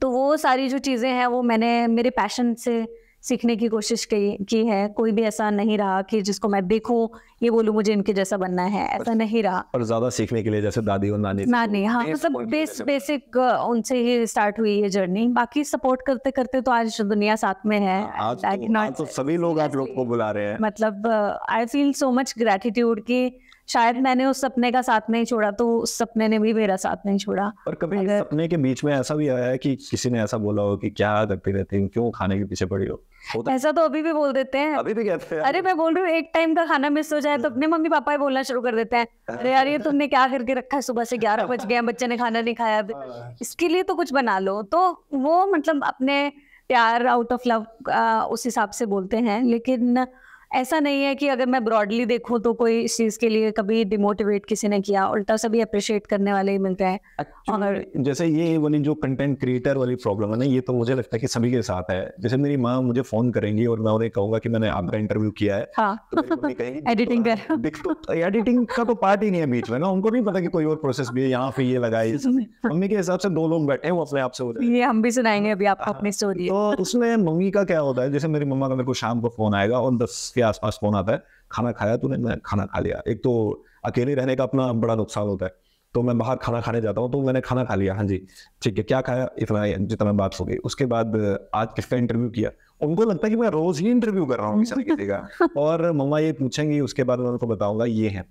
तो वो सारी जो चीज़ें हैं वो मैंने मेरे पैशन से सीखने की कोशिश की, की है। कोई भी ऐसा नहीं रहा कि जिसको मैं देखूं ये बोलूं मुझे इनके जैसा बनना है, ऐसा नहीं रहा। और ज्यादा सीखने के लिए जैसे दादी और नानी नानी हाँ मतलब बेस बेसिक उनसे ही स्टार्ट हुई ये जर्नी। बाकी सपोर्ट करते करते तो आज दुनिया साथ में है। आज तो, आज तो सभी लोग आप लोग को बुला रहे हैं। मतलब I feel so much gratitude की शायद मैंने उस सपने का साथ नहीं छोड़ा तो उस सपने ने भी मेरा साथ नहीं छोड़ा। और कभी अगर... सपने के बीच में ऐसा भी आया है कि किसी ने ऐसा बोला हो कि क्या करती रहती हूँ, क्यों खाने के पीछे पड़ी हो? ऐसा तो अभी भी बोल देते हैं, अभी भी कहते हैं। अरे मैं बोल रही हूँ एक टाइम का खाना मिस हो जाए तो अपने मम्मी पापा ही बोलना शुरू कर देते हैं अरे यार ये तुमने क्या करके रखा है, सुबह से ग्यारह बज गए बच्चे ने खाना नहीं खाया, इसके लिए तो कुछ बना लो। तो वो मतलब अपने प्यार आउट ऑफ लव उस हिसाब से बोलते हैं, लेकिन ऐसा नहीं है कि अगर मैं ब्रॉडली देखूं तो कोई इस चीज़ के लिए कभी डिमोटिवेट किसी ने किया, उल्टा सभी अप्रिशिएट करने वाले ही मिलते हैं। और जैसे ये वाली जो कंटेंट क्रिएटर वाली प्रॉब्लम है ना, ये तो मुझे लगता है कि सभी के साथ है। जैसे मेरी माँ मुझे फोन करेंगी और मैं उन्हें कहूंगा कि मैंने आपका इंटरव्यू किया है, हाँ एडिटिंग कर, एडिटिंग का तो पार्ट ही नहीं है बीच में ना, उनको नहीं पता कि कोई और प्रोसेस भी है, यहाँ पे ये लगाई। मम्मी के हिसाब से दो लोग बैठे हैं वो अपने आप से हो रहे हैं, ये हम भी सुनाएंगे अभी आपको अपनी स्टोरी। तो उसमें मम्मी का क्या होता है, जैसे मेरी मम्मा का मेरे को शाम को फोन आएगा और दस के आसपास फोन आता है, खाना खाया तूने? मैं खाना खा लिया। एक तो अकेले रहने का अपना बड़ा नुकसान होता है, तो मैं बाहर खाना खाने जाता हूँ तो मैंने खाना खा लिया, हाँ जी ठीक है, क्या खाया, इतना जितना बात हो गई। उसके बाद आज किसका इंटरव्यू किया, उनको लगता है कि मैं रोज ही इंटरव्यू कर रहा हूँ किसी किसी का। और मम्मा ये पूछेंगी, उसके बाद मैं उनको बताऊंगा ये है।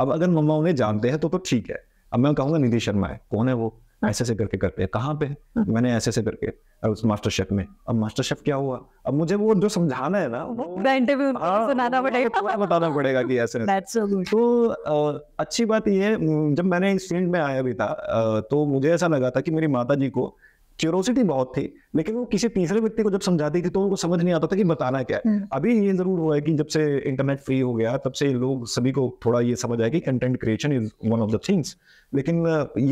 अब अगर मम्मा उन्हें जानते हैं तो तो ठीक है, अब मैं कहूँगा निधि शर्मा है, कौन है वो, ऐसे ऐसे करके करते हैं, कहाँ पे मैंने ऐसे ऐसे करके उस मास्टर शेफ में। अब मास्टर शेफ क्या हुआ, अब मुझे वो जो समझाना है ना वो इंटरव्यू सुनाना पड़ेगा, बताना पड़ेगा कि ऐसे। तो अच्छी बात ये है, जब मैंने इस फील्ड में आया भी था तो मुझे ऐसा लगा था कि मेरी माता जी को क्यूरोसिटी बहुत थी, लेकिन वो किसी तीसरे व्यक्ति को जब समझाती थी तो उनको समझ नहीं आता था कि बताना क्या है। अभी ये जरूर हुआ है कि जब से इंटरनेट फ्री हो गया तब से लोग सभी को थोड़ा ये समझ आया कि content creation is one of the things, लेकिन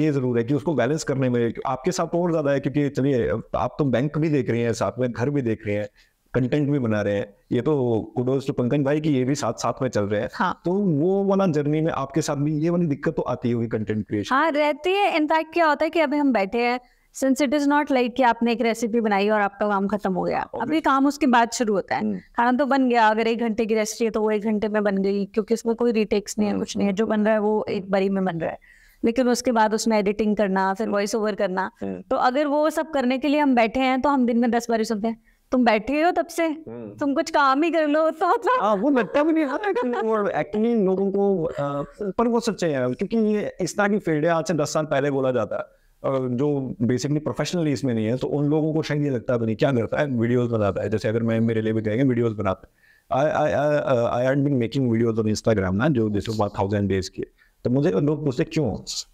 ये जरूर है कि उसको बैलेंस करने में आपके साथ और ज्यादा है, क्योंकि चलिए आप तो बैंक भी देख रहे हैं, साथ में घर भी देख रहे हैं, कंटेंट भी बना रहे हैं, ये तो कुडोज टू पंकज भाई कि ये भी साथ साथ में चल रहे हैं। हाँ। तो वो वाला जर्नी में आपके साथ भी ये वाली दिक्कत तो आती होगी कंटेंट क्रिएशन? हाँ रहती है। इनफैक्ट क्या होता है कि अभी हम बैठे हैं, since it is not like कि आपने एक रेसिपी बनाई और आपका काम खत्म हो गया, अभी काम उसके बाद शुरू होता है। खाना तो बन गया, अगर एक घंटे की रेसिपी है तो वो एक घंटे में बन गई, क्योंकि उसमें कोई रिटेक्स नहीं है, कुछ नहीं है, जो बन रहा है वो एक बारी में बन रहा है। लेकिन उसके बाद उसमें एडिटिंग करना, फिर वॉइस ओवर करना, तो अगर वो सब करने के लिए हम बैठे हैं तो हम दिन में दस बारी सुनते हैं तुम बैठे हो तब से, तुम कुछ काम ही कर लो। तो आ, वो लगता भी नहीं एक्चुअली लोगों को, पर वो सच्चे है क्योंकि ये इस तरह की फील्ड है, आज से दस साल पहले बोला जाता है जो बेसिकली प्रोफेशनली इसमें नहीं है तो उन लोगों को शायद ये लगता भी नहीं क्या करता है, वीडियोस बनाता है। जैसे अगर मैं मेरे लिए भी कहेंगे वीडियोस बनाता है, I I I had been making videos on Instagram ना जो जैसे वन थाउजेंड डेज की, तो मुझे लोग पूछते क्यों,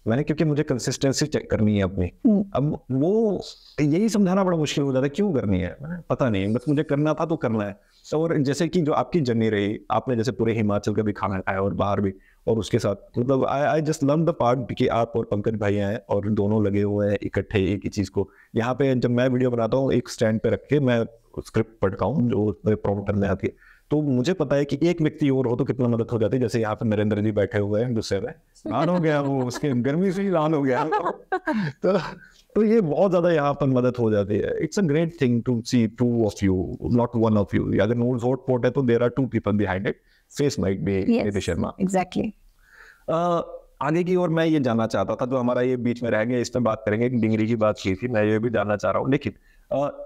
मैंने क्योंकि मुझे कंसिस्टेंसी चेक करनी है अपनी। अब वो यही समझाना बड़ा मुश्किल हो जाता है क्यों करनी है, पता नहीं बस मुझे करना था तो करना है। और जैसे कि जो आपकी जर्नी रही, आपने जैसे पूरे हिमाचल का भी खाना खाया और बाहर भी, और उसके साथ मतलब I I just love the part कि आप और पंकज भाई हैं और दोनों लगे हुए हैं इकट्ठे एक ही चीज़ को। यहाँ पे जब मैं वीडियो बनाता हूँ एक स्टैंड पे रख के मैं स्क्रिप्ट पढ़ता हूँ जो प्रॉम्प्टर में आती है, तो मुझे पता है कि एक व्यक्ति और हो तो कितना मदद हो जाती है। जैसे यहाँ पे नरेंद्र जी बैठे हुए हैं, गुस्से में लान हो गया वो, उसके गर्मी से ही लान हो गया। तो तो ये बहुत ज्यादा यहाँ पर मदद हो जाती है। It's a great thing to see two of you not one of you. अगर नोट हॉट पॉट है तो there are two people behind it, face might be Nidhi Sharma. Exactly. आगे की ओर मैं ये जानना चाहता था, जो हमारा ये बीच में रहेंगे इसमें बात करेंगे, डिंगरी की बात की थी, मैं ये भी जानना चाह रहा हूँ। लेकिन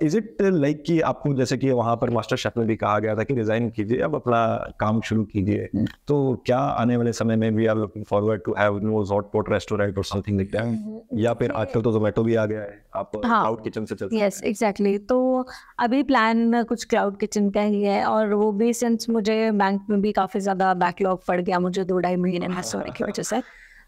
इज इट लाइक कि आपको जैसे कि वहाँ पर मास्टर शेफ में भी कहा गया था कि रिजाइन कीजिए अब अपना काम शुरू कीजिए, hmm. तो क्या आने वाले समय में भी आप looking forward to have no Hot Pot restaurant और समथिंग लाइक दैट, या फिर आजकल तो जोमेटो भी आ गया है, आप क्लाउड किचन से चलते हैं? Yes exactly. तो अभी प्लान कुछ क्लाउड किचन का ही है, और वो भी सिंस मुझे बैंक में भी काफ़ी ज़्यादा बैकलॉग पड़ गया मुझे दो ढाई महीने में सोने की वजह से,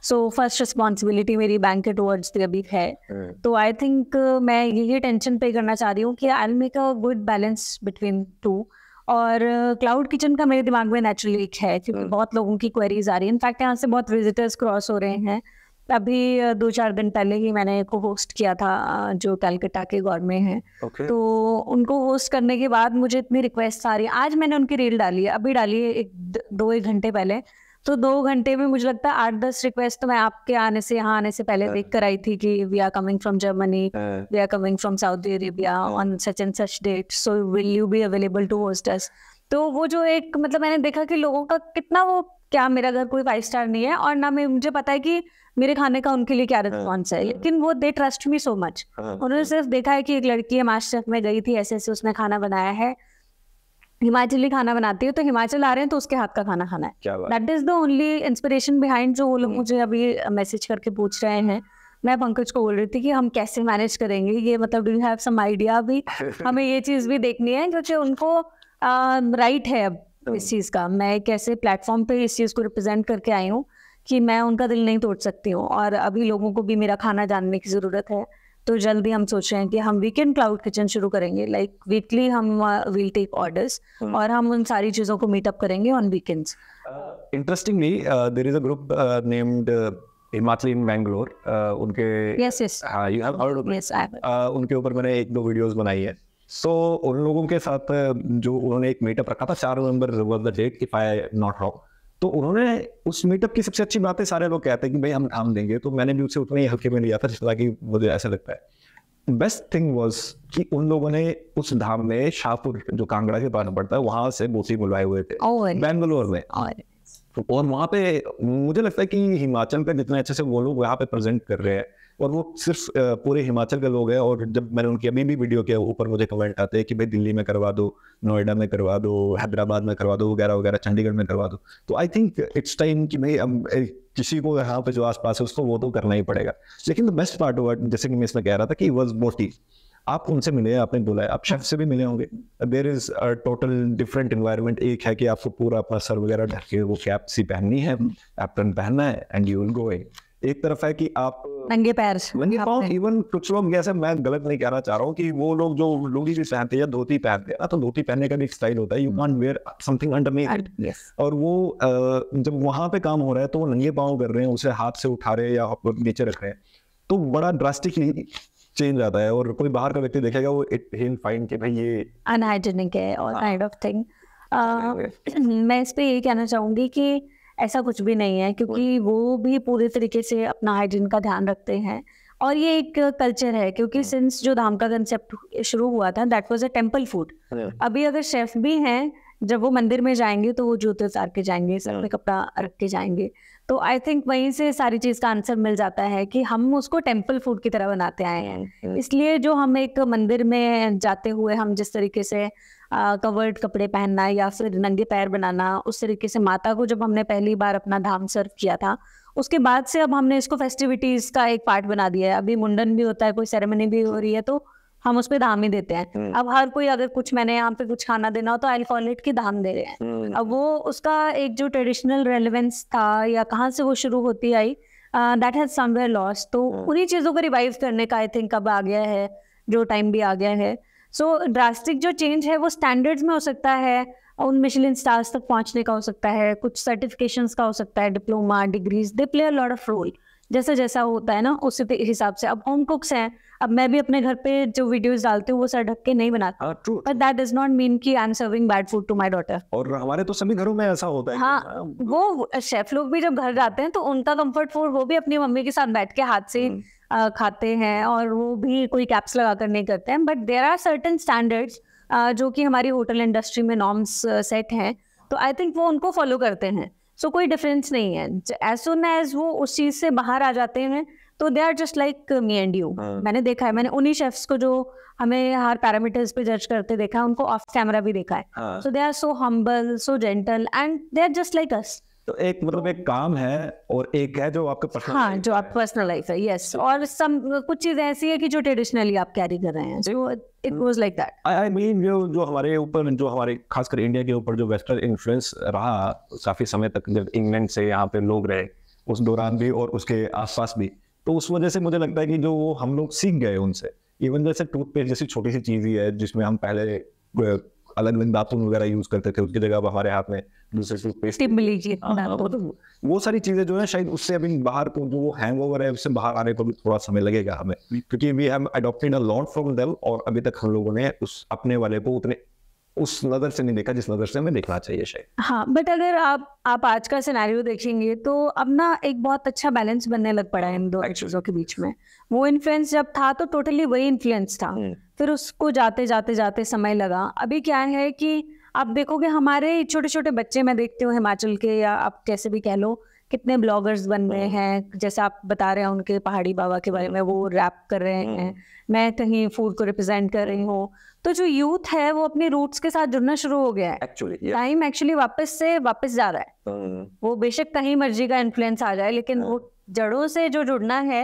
सो फर्स्ट रिस्पॉन्सिबिलिटी मेरी बैंक के टुवर्ड्स द अभी है। तो आई थिंक मैं यही टेंशन पे करना चाह रही हूँ कि I will make a good balance between two, और क्लाउड किचन का मेरे दिमाग में नेचुरली एक है क्योंकि बहुत लोगों की क्वेरीज आ रही है। इनफैक्ट यहाँ से बहुत विजिटर्स क्रॉस हो रहे हैं। अभी दो चार दिन पहले ही मैंने को होस्ट किया था जो कलकत्ता के गौर में है okay. तो उनको होस्ट करने के बाद मुझे इतनी रिक्वेस्ट आ रही है। आज मैंने उनकी रील डाली है, अभी डाली है एक दो एक घंटे पहले, तो दो घंटे में मुझे लगता है आठ दस रिक्वेस्ट तो मैं आपके आने से यहाँ आने से पहले देख कर आई थी कि we are coming from Germany, we are coming from Saudi Arabia on such and such date, so will you be available to host us. तो वो जो एक मतलब मैंने देखा कि लोगों का कितना वो, क्या मेरा घर कोई फाइव स्टार नहीं है और ना मुझे पता है कि मेरे खाने का उनके लिए क्या रिस्पॉन्स है, लेकिन वो they trust me so much. उन्होंने सिर्फ देखा है कि एक लड़की है मास्टर शेफ में गई थी, ऐसे ऐसे उसने खाना बनाया है, हिमाचली खाना बनाती है, तो हिमाचल आ रहे हैं तो उसके हाथ का खाना खाना है। That is the only inspiration behind जो वो लोग मुझे अभी मैसेज करके पूछ रहे हैं। मैं पंकज को बोल रही थी कि हम कैसे मैनेज करेंगे ये, मतलब do you have some idea, भी हमें ये चीज़ भी देखनी है क्योंकि उनको राइट है अब इस चीज़ का। मैं कैसे प्लेटफॉर्म पे इस चीज़ को रिप्रेजेंट करके आई हूँ कि मैं उनका दिल नहीं तोड़ सकती हूँ और अभी लोगों को भी मेरा खाना जानने की ज़रूरत है। तो जल्दी हम सोच रहे हैं कि हम वीकेंड क्लाउड किचन शुरू करेंगे, लाइक like, वीकली हम विल टेक ऑर्डर्स और हम उन सारी चीज़ों को मीटअप करेंगे on weekends. Interestingly there is a group named Himachali in Bangalore, उनके यस यस हां you have heard of yes I have, उनके ऊपर मैंने एक दो वीडियोस बनाई है। सो so, उन लोगों के साथ जो उन्होंने एक मीटअप रखा था चार November was the date if I not wrong, तो उन्होंने उस मीटअप की सबसे अच्छी बात है, सारे लोग कहते हैं कि भाई हम धाम देंगे, तो मैंने भी उसे उतना ही हल्के में लिया था जितना कि मुझे ऐसा लगता है। बेस्ट थिंग वाज कि उन लोगों ने उस धाम में शाहपुर जो कांगड़ा के पास पड़ता है वहां से बोसी बुलवाए हुए थे बेंगलोर में, और वहाँ पे मुझे लगता है कि हिमाचल का जितना अच्छे से वो लोग यहाँ पे प्रेजेंट कर रहे हैं, और वो सिर्फ पूरे हिमाचल के लोग हैं। और जब मैंने उनकी अभी भी वीडियो के ऊपर मुझे कमेंट आते हैं कि भाई दिल्ली में करवा दो, नोएडा में करवा दो, हैदराबाद में करवा दो वगैरह वगैरह, चंडीगढ़ में करवा दो। तो आई थिंक इट्स टाइम कि भाई अब किसी को यहाँ पे जो आसपास है उसको वो तो करना ही पड़ेगा। लेकिन द बेस्ट पार्ट ऑफ जैसे कि मैं इसमें कह रहा था कि वॉज मोटी, आप उनसे मिले, आपने बुलाया, आप शेफ से भी मिले होंगे, there is a total different environment. एक है कि आपको पूरा अपना सर वगैरह ढक के वो कैप सी पहननी है, एप्रन पहनना है and you will go in. एक तरफ है कि आप नंगे पैर, नंगे पाँव, इवन कुछ लोग, जैसे मैं गलत नहीं कहना चाह रहा हूँ कि वो लोग जो लुंगी भी पहनते हैं या धोती पहनते हैं ना, तो धोती पहनने का भी एक स्टाइल होता है, you can't wear something underneath. और वो जब वहाँ पे काम हो रहा है तो वो नंगे पाँव कर रहे हैं, उसे हाथ से उठा रहे हैं या नीचे रख रहे हैं, तो बड़ा ड्रास्टिकली चेंज आता है। और कोई बाहर का व्यक्ति देखेगा वो इट हिल फाइंड कि भाई ये अनहाइजेनिक है और काइंड ऑफ थिंग। मैं इस पे ये कहना चाहूंगी कि ऐसा कुछ भी नहीं है, क्योंकि वो भी पूरे तरीके से अपना हाइजीन का ध्यान रखते हैं और ये एक कल्चर है। क्योंकि सिंस जो धाम का कंसेप्ट शुरू हुआ था that was a temple food. अभी अगर शेफ भी हैं, जब वो मंदिर में जाएंगे तो वो जूते उतार के जाएंगे, सर में कपड़ा रख के जाएंगे। तो आई थिंक वहीं से सारी चीज़ का आंसर मिल जाता है कि हम उसको टेम्पल फूड की तरह बनाते आए हैं। इसलिए जो हम एक मंदिर में जाते हुए हम जिस तरीके से कवर्ड कपड़े पहनना या फिर नंगे पैर बनाना, उस तरीके से माता को जब हमने पहली बार अपना धाम सर्व किया था, उसके बाद से अब हमने इसको फेस्टिविटीज़ का एक पार्ट बना दिया है। अभी मुंडन भी होता है, कोई सेरेमनी भी हो रही है, तो हम उस पर धाम ही देते हैं। अब हर कोई अगर कुछ मैंने यहाँ पे कुछ खाना देना हो तो अल्कोहलिट की धाम दे रहे हैं। अब वो उसका एक जो ट्रेडिशनल रेलेवेंस था या कहाँ से वो शुरू होती आई, दैट हैज समवेयर लॉस्ट। तो उन्हीं चीज़ों को रिवाइव करने का आई थिंक अब आ गया है, जो टाइम भी आ गया है। सो so, ड्रास्टिक जो चेंज है वो स्टैंडर्ड्स में हो सकता है, उन मिशेलिन स्टार्स तक पहुँचने का हो सकता है, कुछ सर्टिफिकेशंस का हो सकता है, diploma degrees they play a lot of role. जैसे जैसा होता है ना उस हिसाब से अब होम कुक्स हैं। अब मैं भी अपने घर पे जो वीडियोस डालती हूँ वो सर ढक के नहीं बनाती, but that does not mean कि I am serving bad food to my daughter. और हमारे तो सभी घरों में ऐसा होता है। हाँ, वो शेफ लोग भी जब घर जाते हैं तो उनका कंफर्ट फूड वो भी अपनी मम्मी के साथ बैठ के हाथ से खाते हैं और वो भी कोई कैप्स लगा कर नहीं करते हैं। But there are certain standards जो कि हमारी होटल इंडस्ट्री में नॉर्म्स सेट हैं, तो आई थिंक वो उनको फॉलो करते हैं। सो so, कोई डिफरेंस नहीं है। एज सुन एज वो उस चीज से बाहर आ जाते हैं तो they are just like me and you. मैंने देखा है, मैंने उन्हीं शेफ्स को जो हमें हर पैरामीटर्स पे जज करते देखा है, उनको ऑफ कैमरा भी देखा है। So they are so humble, so gentle and they are just like us. तो एक मतलब एक काम है और एक है जो आपका पर्सनल, हाँ जो आपका पर्सनल लाइफ है। यस, और सम कुछ चीजें ऐसी है कि जो ट्रेडिशनली आप कैरी कर रहे हैं, so it was like that. I mean जो जो हमारे ऊपर जो हमारे खासकर इंडिया के ऊपर जो वेस्टर्न इन्फ्लुएंस रहा काफी समय तक, जब इंग्लैंड से यहाँ पे लोग रहे उस दौरान भी और उसके आसपास भी, तो उस वजह से मुझे लगता है कि जो वो हम लोग सीख गए उनसे। इवन जैसे टूथपेस्ट जैसी छोटी सी चीज ही है जिसमें हम पहले अलग अलग दातुन वगैरह यूज करते थे, उसकी जगह हमारे हाथ में दूसरे टूथपेस्ट लीजिए, मतलब वो सारी चीजें जो है शायद उससे अभी बाहर को जो हैंगओवर है उससे बाहर आने को भी थोड़ा समय लगेगा हमें, क्योंकि we have adopted a lot from them और अभी तक हम लोगों ने उस अपने वाले को उतने उस नजर से नहीं देखा जिस नजर से हमें देखना चाहिए शायद। हाँ, बट अगर आप आप आज का सिनेरियो देखेंगे तो अब ना एक बहुत अच्छा बैलेंस बनने लग पड़ा है इन दो चीजों के बीच में। वो इन्फ्लुएंस जब था तो टोटली वही इन्फ्लुएंस था, फिर उसको जाते जाते जाते समय लगा। अभी क्या है कि आप देखोगे हमारे छोटे छोटे बच्चे, मैं देखती हूँ हिमाचल के या आप कैसे भी कह लो, कितने ब्लॉगर्स बन रहे हैं, जैसे आप बता रहे हैं उनके पहाड़ी बाबा के बारे में वो रैप कर रहे हैं, मैं कहीं फूड को रिप्रेजेंट कर रही हूँ। तो जो यूथ है वो अपने रूट्स के साथ जुड़ना शुरू हो गया है एक्चुअली, टाइम एक्चुअली वापस से वापस जा रहा है, वो बेशक कहीं मर्जी का इन्फ्लुएंस आ जाए लेकिन वो जड़ों से जो जुड़ना है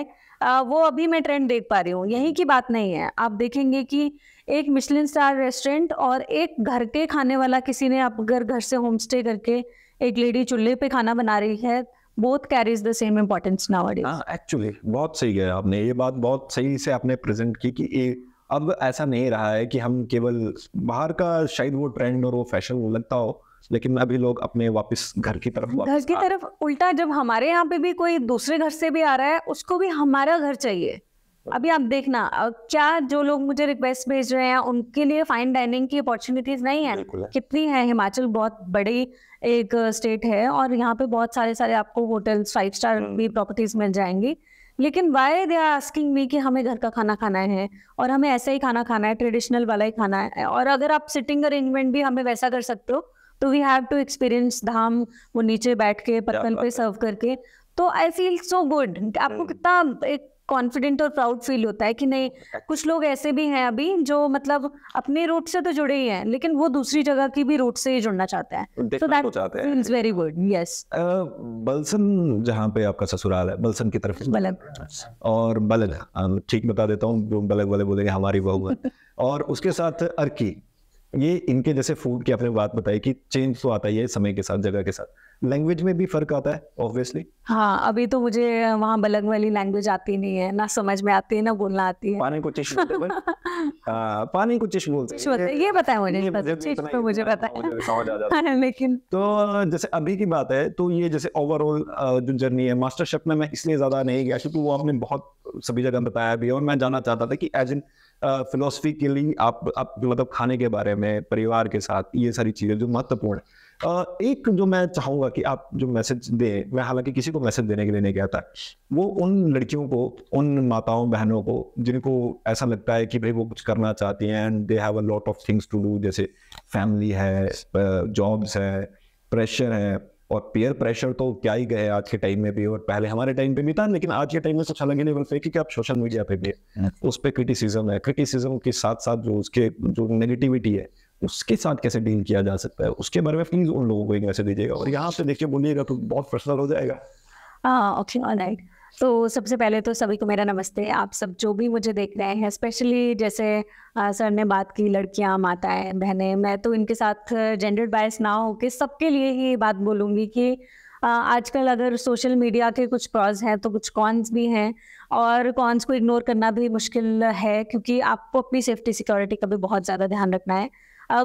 वो अभी मैं ट्रेंड देख पा रही हूँ। यही की बात नहीं है, आप देखेंगे कि एक मिशलिन स्टार रेस्टोरेंट और एक घर के खाने वाला, किसी ने आप अगर घर से होम स्टे करके एक लेडी चूल्हे पे खाना बना रही है, both carries the same importance nowadays। हाँ, actually बहुत सही है आपने, ये बात बहुत सही से आपने प्रेजेंट की कि ये अब ऐसा नहीं रहा है कि हम केवल बाहर का शायद वो ट्रेंड और वो फैशन लगता हो, लेकिन अभी लोग अपने वापस घर की तरफ घर की तरफ उल्टा, जब हमारे यहाँ पे भी कोई दूसरे घर से भी आ रहा है उसको भी हमारा घर चाहिए। अभी आप देखना क्या जो लोग मुझे रिक्वेस्ट भेज रहे हैं उनके लिए फाइन डाइनिंग की अपॉर्चुनिटीज नहीं है, कितनी है। हिमाचल बहुत बड़ी एक स्टेट है और यहाँ पे बहुत सारे सारे आपको होटल्स फाइव स्टार भी प्रॉपर्टीज मिल जाएंगी, लेकिन why they are asking me कि हमें घर का खाना खाना है और हमें ऐसा ही खाना खाना है, ट्रेडिशनल वाला ही खाना है। और अगर आप सिटिंग अरेंजमेंट भी हमें वैसा कर सकते हो तो वी हैव टू एक्सपीरियंस धाम, वो नीचे बैठ के पत्तल पे सर्व करके, तो आई फील सो गुड। आपको कितना एक कॉन्फिडेंट और प्राउड फील होता है कि नहीं, कुछ लोग ऐसे भी हैं अभी जो मतलब अपने रूट से तो जुड़े ही हैं लेकिन वो दूसरी जगह की भी रूट से ही जुड़ना चाहते हैं, तो that feels very good. Yes, बलसन जहाँ पे आपका ससुराल है, बलसन की तरफ बलग और बलग, ठीक बता देता हूँ, बलग वाले बोलेंगे हमारी बहू है। और उसके साथ अर्की, ये इनके जैसे फूड की आपने बात बताई कि चेंज तो आता ही है समय के साथ, जगह के साथ, लैंग्वेज में भी फर्क आता है ऑब्वियसली। हाँ, अभी तो मुझे वहाँ बलग वाली लैंग्वेज आती नहीं है, ना समझ में आती है ना बोलना आती है। पानी को चिश बोलते आ, पानी को चिश बोलते हैं, ये पता है मुझे, मुझे पता है। लेकिन तो जैसे अभी की बात है तो ये जैसे ओवरऑल जो जर्नी है, मास्टर शेफ में मैं इसलिए ज्यादा नहीं गया क्योंकि वो आपने बहुत सभी जगह बताया भी, और मैं जानना चाहता था कि एज एन फिलोसफी के लिए आप आप मतलब खाने के बारे में, परिवार के साथ, ये सारी चीजें जो महत्वपूर्ण uh, एक जो मैं चाहूंगा कि आप जो मैसेज दें, मैं हालांकि किसी को मैसेज देने के लिए नहीं कहता, वो उन लड़कियों को, उन माताओं बहनों को जिनको ऐसा लगता है कि भाई वो कुछ करना चाहती हैं and they have a lot of things to do, जैसे फैमिली है, जॉब्स है, प्रेशर है, और पीयर प्रेशर तो क्या ही गए आज के टाइम में भी, और पहले हमारे टाइम पे भी था लेकिन आज के टाइम में सबसे अलग लेवल पे कि आप सोशल मीडिया पे भी उस पे क्रिटिसिज्म है, क्रिटिसिज्म के साथ साथ जो उसके जो नेगेटिविटी है उसके साथ कैसे डील किया जा सकता है उसके बारे में प्लीज उन लोगों को एक मैसेज दीजिएगा, और यहाँ से देखिए बोलिएगा तो बहुत पर्सनल हो जाएगा। हाँ, ओके, ऑलराइट। तो सबसे पहले तो सभी को मेरा नमस्ते। आप सब जो भी मुझे देख रहे हैं, स्पेशली जैसे आ, सर ने बात की, लड़कियां, माताएं, बहनें, मैं तो इनके साथ जेंडर बायस ना हो के सबके लिए ही बात बोलूँगी कि आजकल अगर सोशल मीडिया के कुछ प्रॉज हैं तो कुछ कॉन्स भी हैं, और कॉन्स को इग्नोर करना भी मुश्किल है क्योंकि आपको अपनी सेफ्टी सिक्योरिटी का भी बहुत ज़्यादा ध्यान रखना है।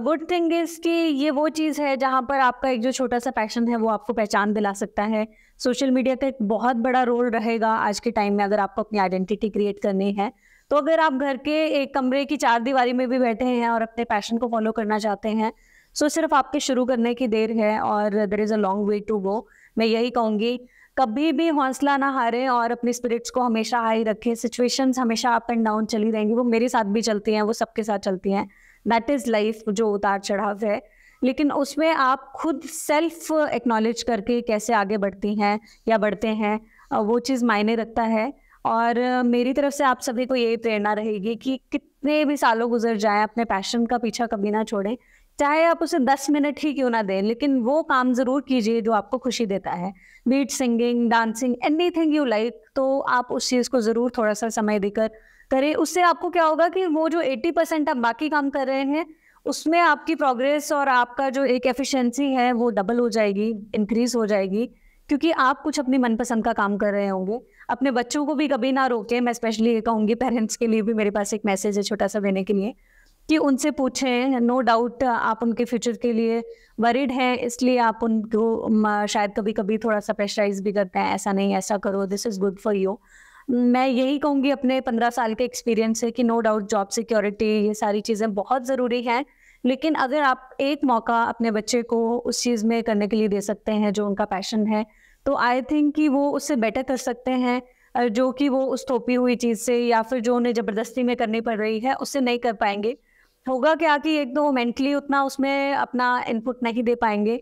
गुड थिंग इज़ कि ये वो चीज़ है जहाँ पर आपका एक जो छोटा सा पैशन है वो आपको पहचान दिला सकता है। सोशल मीडिया का एक बहुत बड़ा रोल रहेगा आज के टाइम में, अगर आपको अपनी आइडेंटिटी क्रिएट करनी है तो। अगर आप घर के एक कमरे की चार दीवारी में भी बैठे हैं और अपने पैशन को फॉलो करना चाहते हैं, सो सिर्फ आपके शुरू करने की देर है और there is a long way to go. मैं यही कहूँगी, कभी भी हौसला ना हारें और अपने स्पिरिट्स को हमेशा हाई रखें। सिचुएशंस हमेशा अप एंड डाउन चली रहेंगी, वो मेरे साथ भी चलती हैं, वो सबके साथ चलती हैं। दैट इज़ लाइफ, जो उतार चढ़ाव है, लेकिन उसमें आप खुद सेल्फ एक्नॉलेज करके कैसे आगे बढ़ती हैं या बढ़ते हैं वो चीज़ मायने रखता है। और मेरी तरफ से आप सभी को यही प्रेरणा रहेगी कि कितने भी सालों गुजर जाएं, अपने पैशन का पीछा कभी ना छोड़ें, चाहे आप उसे दस मिनट ही क्यों ना दें, लेकिन वो काम ज़रूर कीजिए जो आपको खुशी देता है। Be it singing, dancing, anything you like, तो आप उस चीज़ को ज़रूर थोड़ा सा समय देकर करें। उससे आपको क्या होगा कि वो जो अस्सी परसेंट आप बाकी काम कर रहे हैं उसमें आपकी प्रोग्रेस और आपका जो एक एफिशिएंसी है वो डबल हो जाएगी, इंक्रीज हो जाएगी, क्योंकि आप कुछ अपनी मनपसंद का काम कर रहे होंगे। अपने बच्चों को भी कभी ना रोकें, मैं स्पेशली ये कहूँगी पेरेंट्स के लिए भी मेरे पास एक मैसेज है छोटा सा देने के लिए कि उनसे पूछें। नो डाउट आप उनके फ्यूचर के लिए वरीड हैं, इसलिए आप उनको शायद कभी कभी थोड़ा सा प्रेशराइज भी करते हैं, ऐसा नहीं ऐसा करो, this is good for you. मैं यही कहूँगी अपने पंद्रह साल के एक्सपीरियंस से कि नो डाउट जॉब सिक्योरिटी ये सारी चीज़ें बहुत ज़रूरी हैं, लेकिन अगर आप एक मौका अपने बच्चे को उस चीज़ में करने के लिए दे सकते हैं जो उनका पैशन है, तो आई थिंक कि वो उससे बेटर कर सकते हैं जो कि वो उस थोपी हुई चीज़ से या फिर जो उन्हें ज़बरदस्ती में करनी पड़ रही है उससे नहीं कर पाएंगे। होगा क्या कि एक तो मेंटली उतना उसमें अपना इनपुट नहीं दे पाएंगे,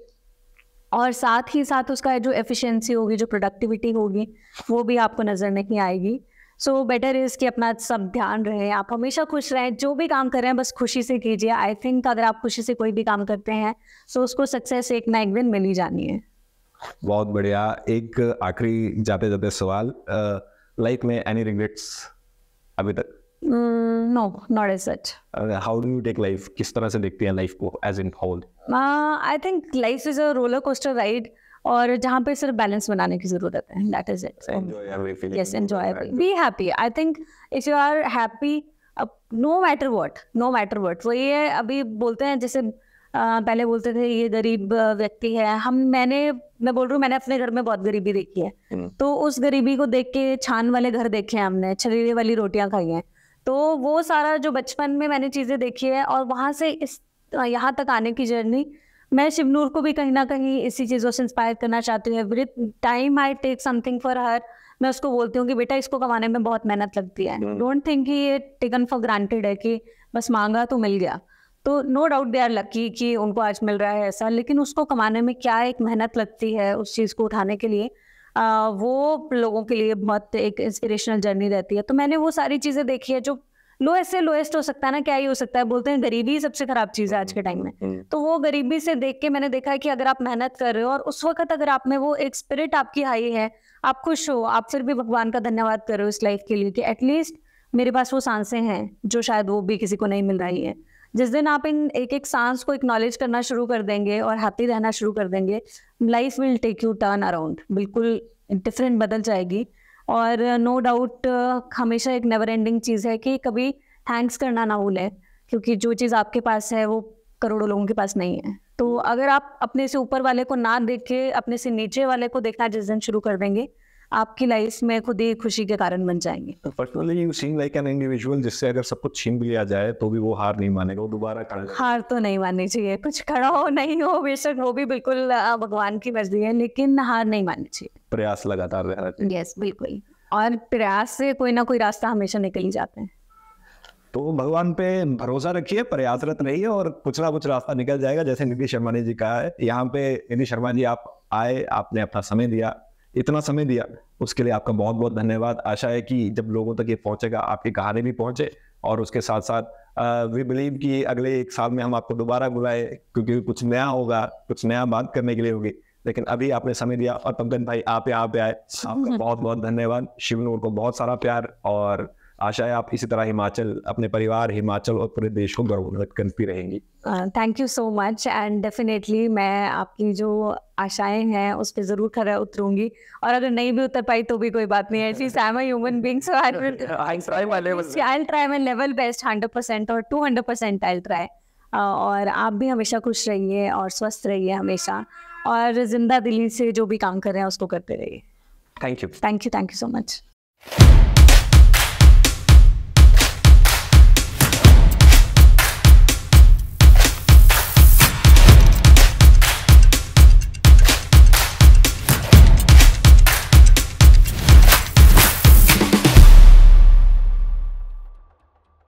और साथ ही साथ उसका जो एफिशिएंसी होगी, जो प्रोडक्टिविटी होगी, वो भी आपको नज़र नहीं आएगी। सो बेटर इज़ कि अपना सब ध्यान रहे, आप हमेशा खुश रहें, जो भी काम कर रहे हैं बस खुशी से कीजिए। आई थिंक अगर आप खुशी से कोई भी काम करते हैं तो उसको सक्सेस एक ना एक दिन मिल ही जानी है। बहुत बढ़िया। एक आखिरी जाते जाते सवाल, लाइफ में एनी रिग्रेट्स अभी तक? No, not as such. How do you take life, किस तरह से देखती हैं लाइफ को as in whole? I think life is a roller coaster ride, और जहाँ पे सिर्फ बैलेंस बनाने की जरूरत है, that is it. Enjoy everything, yes enjoy, be happy. I think if you are happy no matter what, no matter what. वो ये अभी बोलते हैं, जैसे Uh, पहले बोलते थे ये गरीब व्यक्ति है, हम मैंने मैं बोल रही हूँ मैंने अपने घर में बहुत गरीबी देखी है, hmm. तो उस गरीबी को देख के छान वाले घर देखे हैं हमने, छरीरे वाली रोटियां खाई हैं, तो वो सारा जो बचपन में मैंने चीज़ें देखी है और वहाँ से इस यहाँ तक आने की जर्नी, मैं शिवनूर को भी कहीं ना कहीं इसी चीज़ों से इंस्पायर करना चाहती हूँ। With time I take something for her, मैं उसको बोलती हूँ कि बेटा इसको कमाने में बहुत मेहनत लगती है, डोंट थिंक कि ये टेकन फॉर ग्रांटेड है कि बस मांगा तो मिल गया। तो no doubt they are lucky कि उनको आज मिल रहा है ऐसा, लेकिन उसको कमाने में क्या एक मेहनत लगती है उस चीज़ को उठाने के लिए, आ, वो लोगों के लिए बहुत एक इंस्पिरेशनल जर्नी रहती है। तो मैंने वो सारी चीज़ें देखी है, जो लोएस्ट से लोएस्ट हो सकता है ना, क्या ही हो सकता है, बोलते हैं गरीबी सबसे खराब चीज़ है आज के टाइम में, तो वो गरीबी से देख के मैंने देखा है कि अगर आप मेहनत कर रहे हो और उस वक्त अगर आप में वो एक स्पिरिट आपकी हाई है, आप खुश हो, आप फिर भी भगवान का धन्यवाद कर रहे हो इस लाइफ के लिए कि एटलीस्ट मेरे पास वो सांसें हैं जो शायद वो भी किसी को नहीं मिल रही है। जिस दिन आप इन एक एक सांस को एक्नॉलेज करना शुरू कर देंगे और हैप्पी रहना शुरू कर देंगे, life will take you turn around, बिल्कुल डिफरेंट बदल जाएगी। और नो डाउट हमेशा एक नेवर एंडिंग चीज़ है कि कभी थैंक्स करना ना भूलें, क्योंकि जो चीज़ आपके पास है वो करोड़ों लोगों के पास नहीं है। तो अगर आप अपने से ऊपर वाले को ना देख के अपने से नीचे वाले को देखना जिस दिन शुरू कर देंगे, आपकी लाइफ में खुद ही खुशी के कारण बन जाएंगे। Personally you scene like an individual, जिससे अगर सब कुछ छीन भी लिया जाए तो भी वो हार नहीं मानेगा, वो दोबारा खड़ा, हार तो नहीं माननी चाहिए, कुछ खड़ा हो नहीं हो, बेशक वो भी बिल्कुल भगवान की मर्जी है, लेकिन हार नहीं माननी चाहिए, प्रयास लगातार रहना चाहिए। यस बिल्कुल, और प्रयास से कोई ना कोई रास्ता हमेशा निकल ही जाते हैं। तो भगवान पे भरोसा रखिए, प्रयासरत रहिए और कुछ ना कुछ रास्ता निकल जाएगा। जैसे निधि शर्मा ने जी कहा है, यहाँ पे निधि शर्मा जी आप आए, आपने अपना समय दिया, इतना समय दिया, उसके लिए आपका बहुत बहुत धन्यवाद। आशा है कि जब लोगों तक ये पहुंचेगा, आपकी कहानी भी पहुंचे, और उसके साथ साथ वी बिलीव कि अगले एक साल में हम आपको दोबारा बुलाएं, क्योंकि कुछ नया होगा, कुछ नया बात करने के लिए होगी। लेकिन अभी आपने समय दिया, और पंकज भाई आप यहाँ पे आए, आपका बहुत बहुत धन्यवाद। शिवनूर को बहुत सारा प्यार, और आशा है आप इसी तरह हिमाचल, अपने परिवार, हिमाचल और पूरे देश को गौरवान्वित करती रहेंगी। Thank you so much, and definitely मैं आपकी जो आशाएं हैं उस पर जरूर खरा उतरूंगी, और अगर नहीं भी उतर पाई तो भी कोई बात नहीं है, at least I am a human being, so I will try my level, I will try my level best, hundred percent और two hundred percent I will try. और आप भी हमेशा खुश रहिए और स्वस्थ रहिए हमेशा, और जिंदा दिली से जो भी काम कर रहे हैं उसको करते रहिए। Thank you, thank you, thank you so much.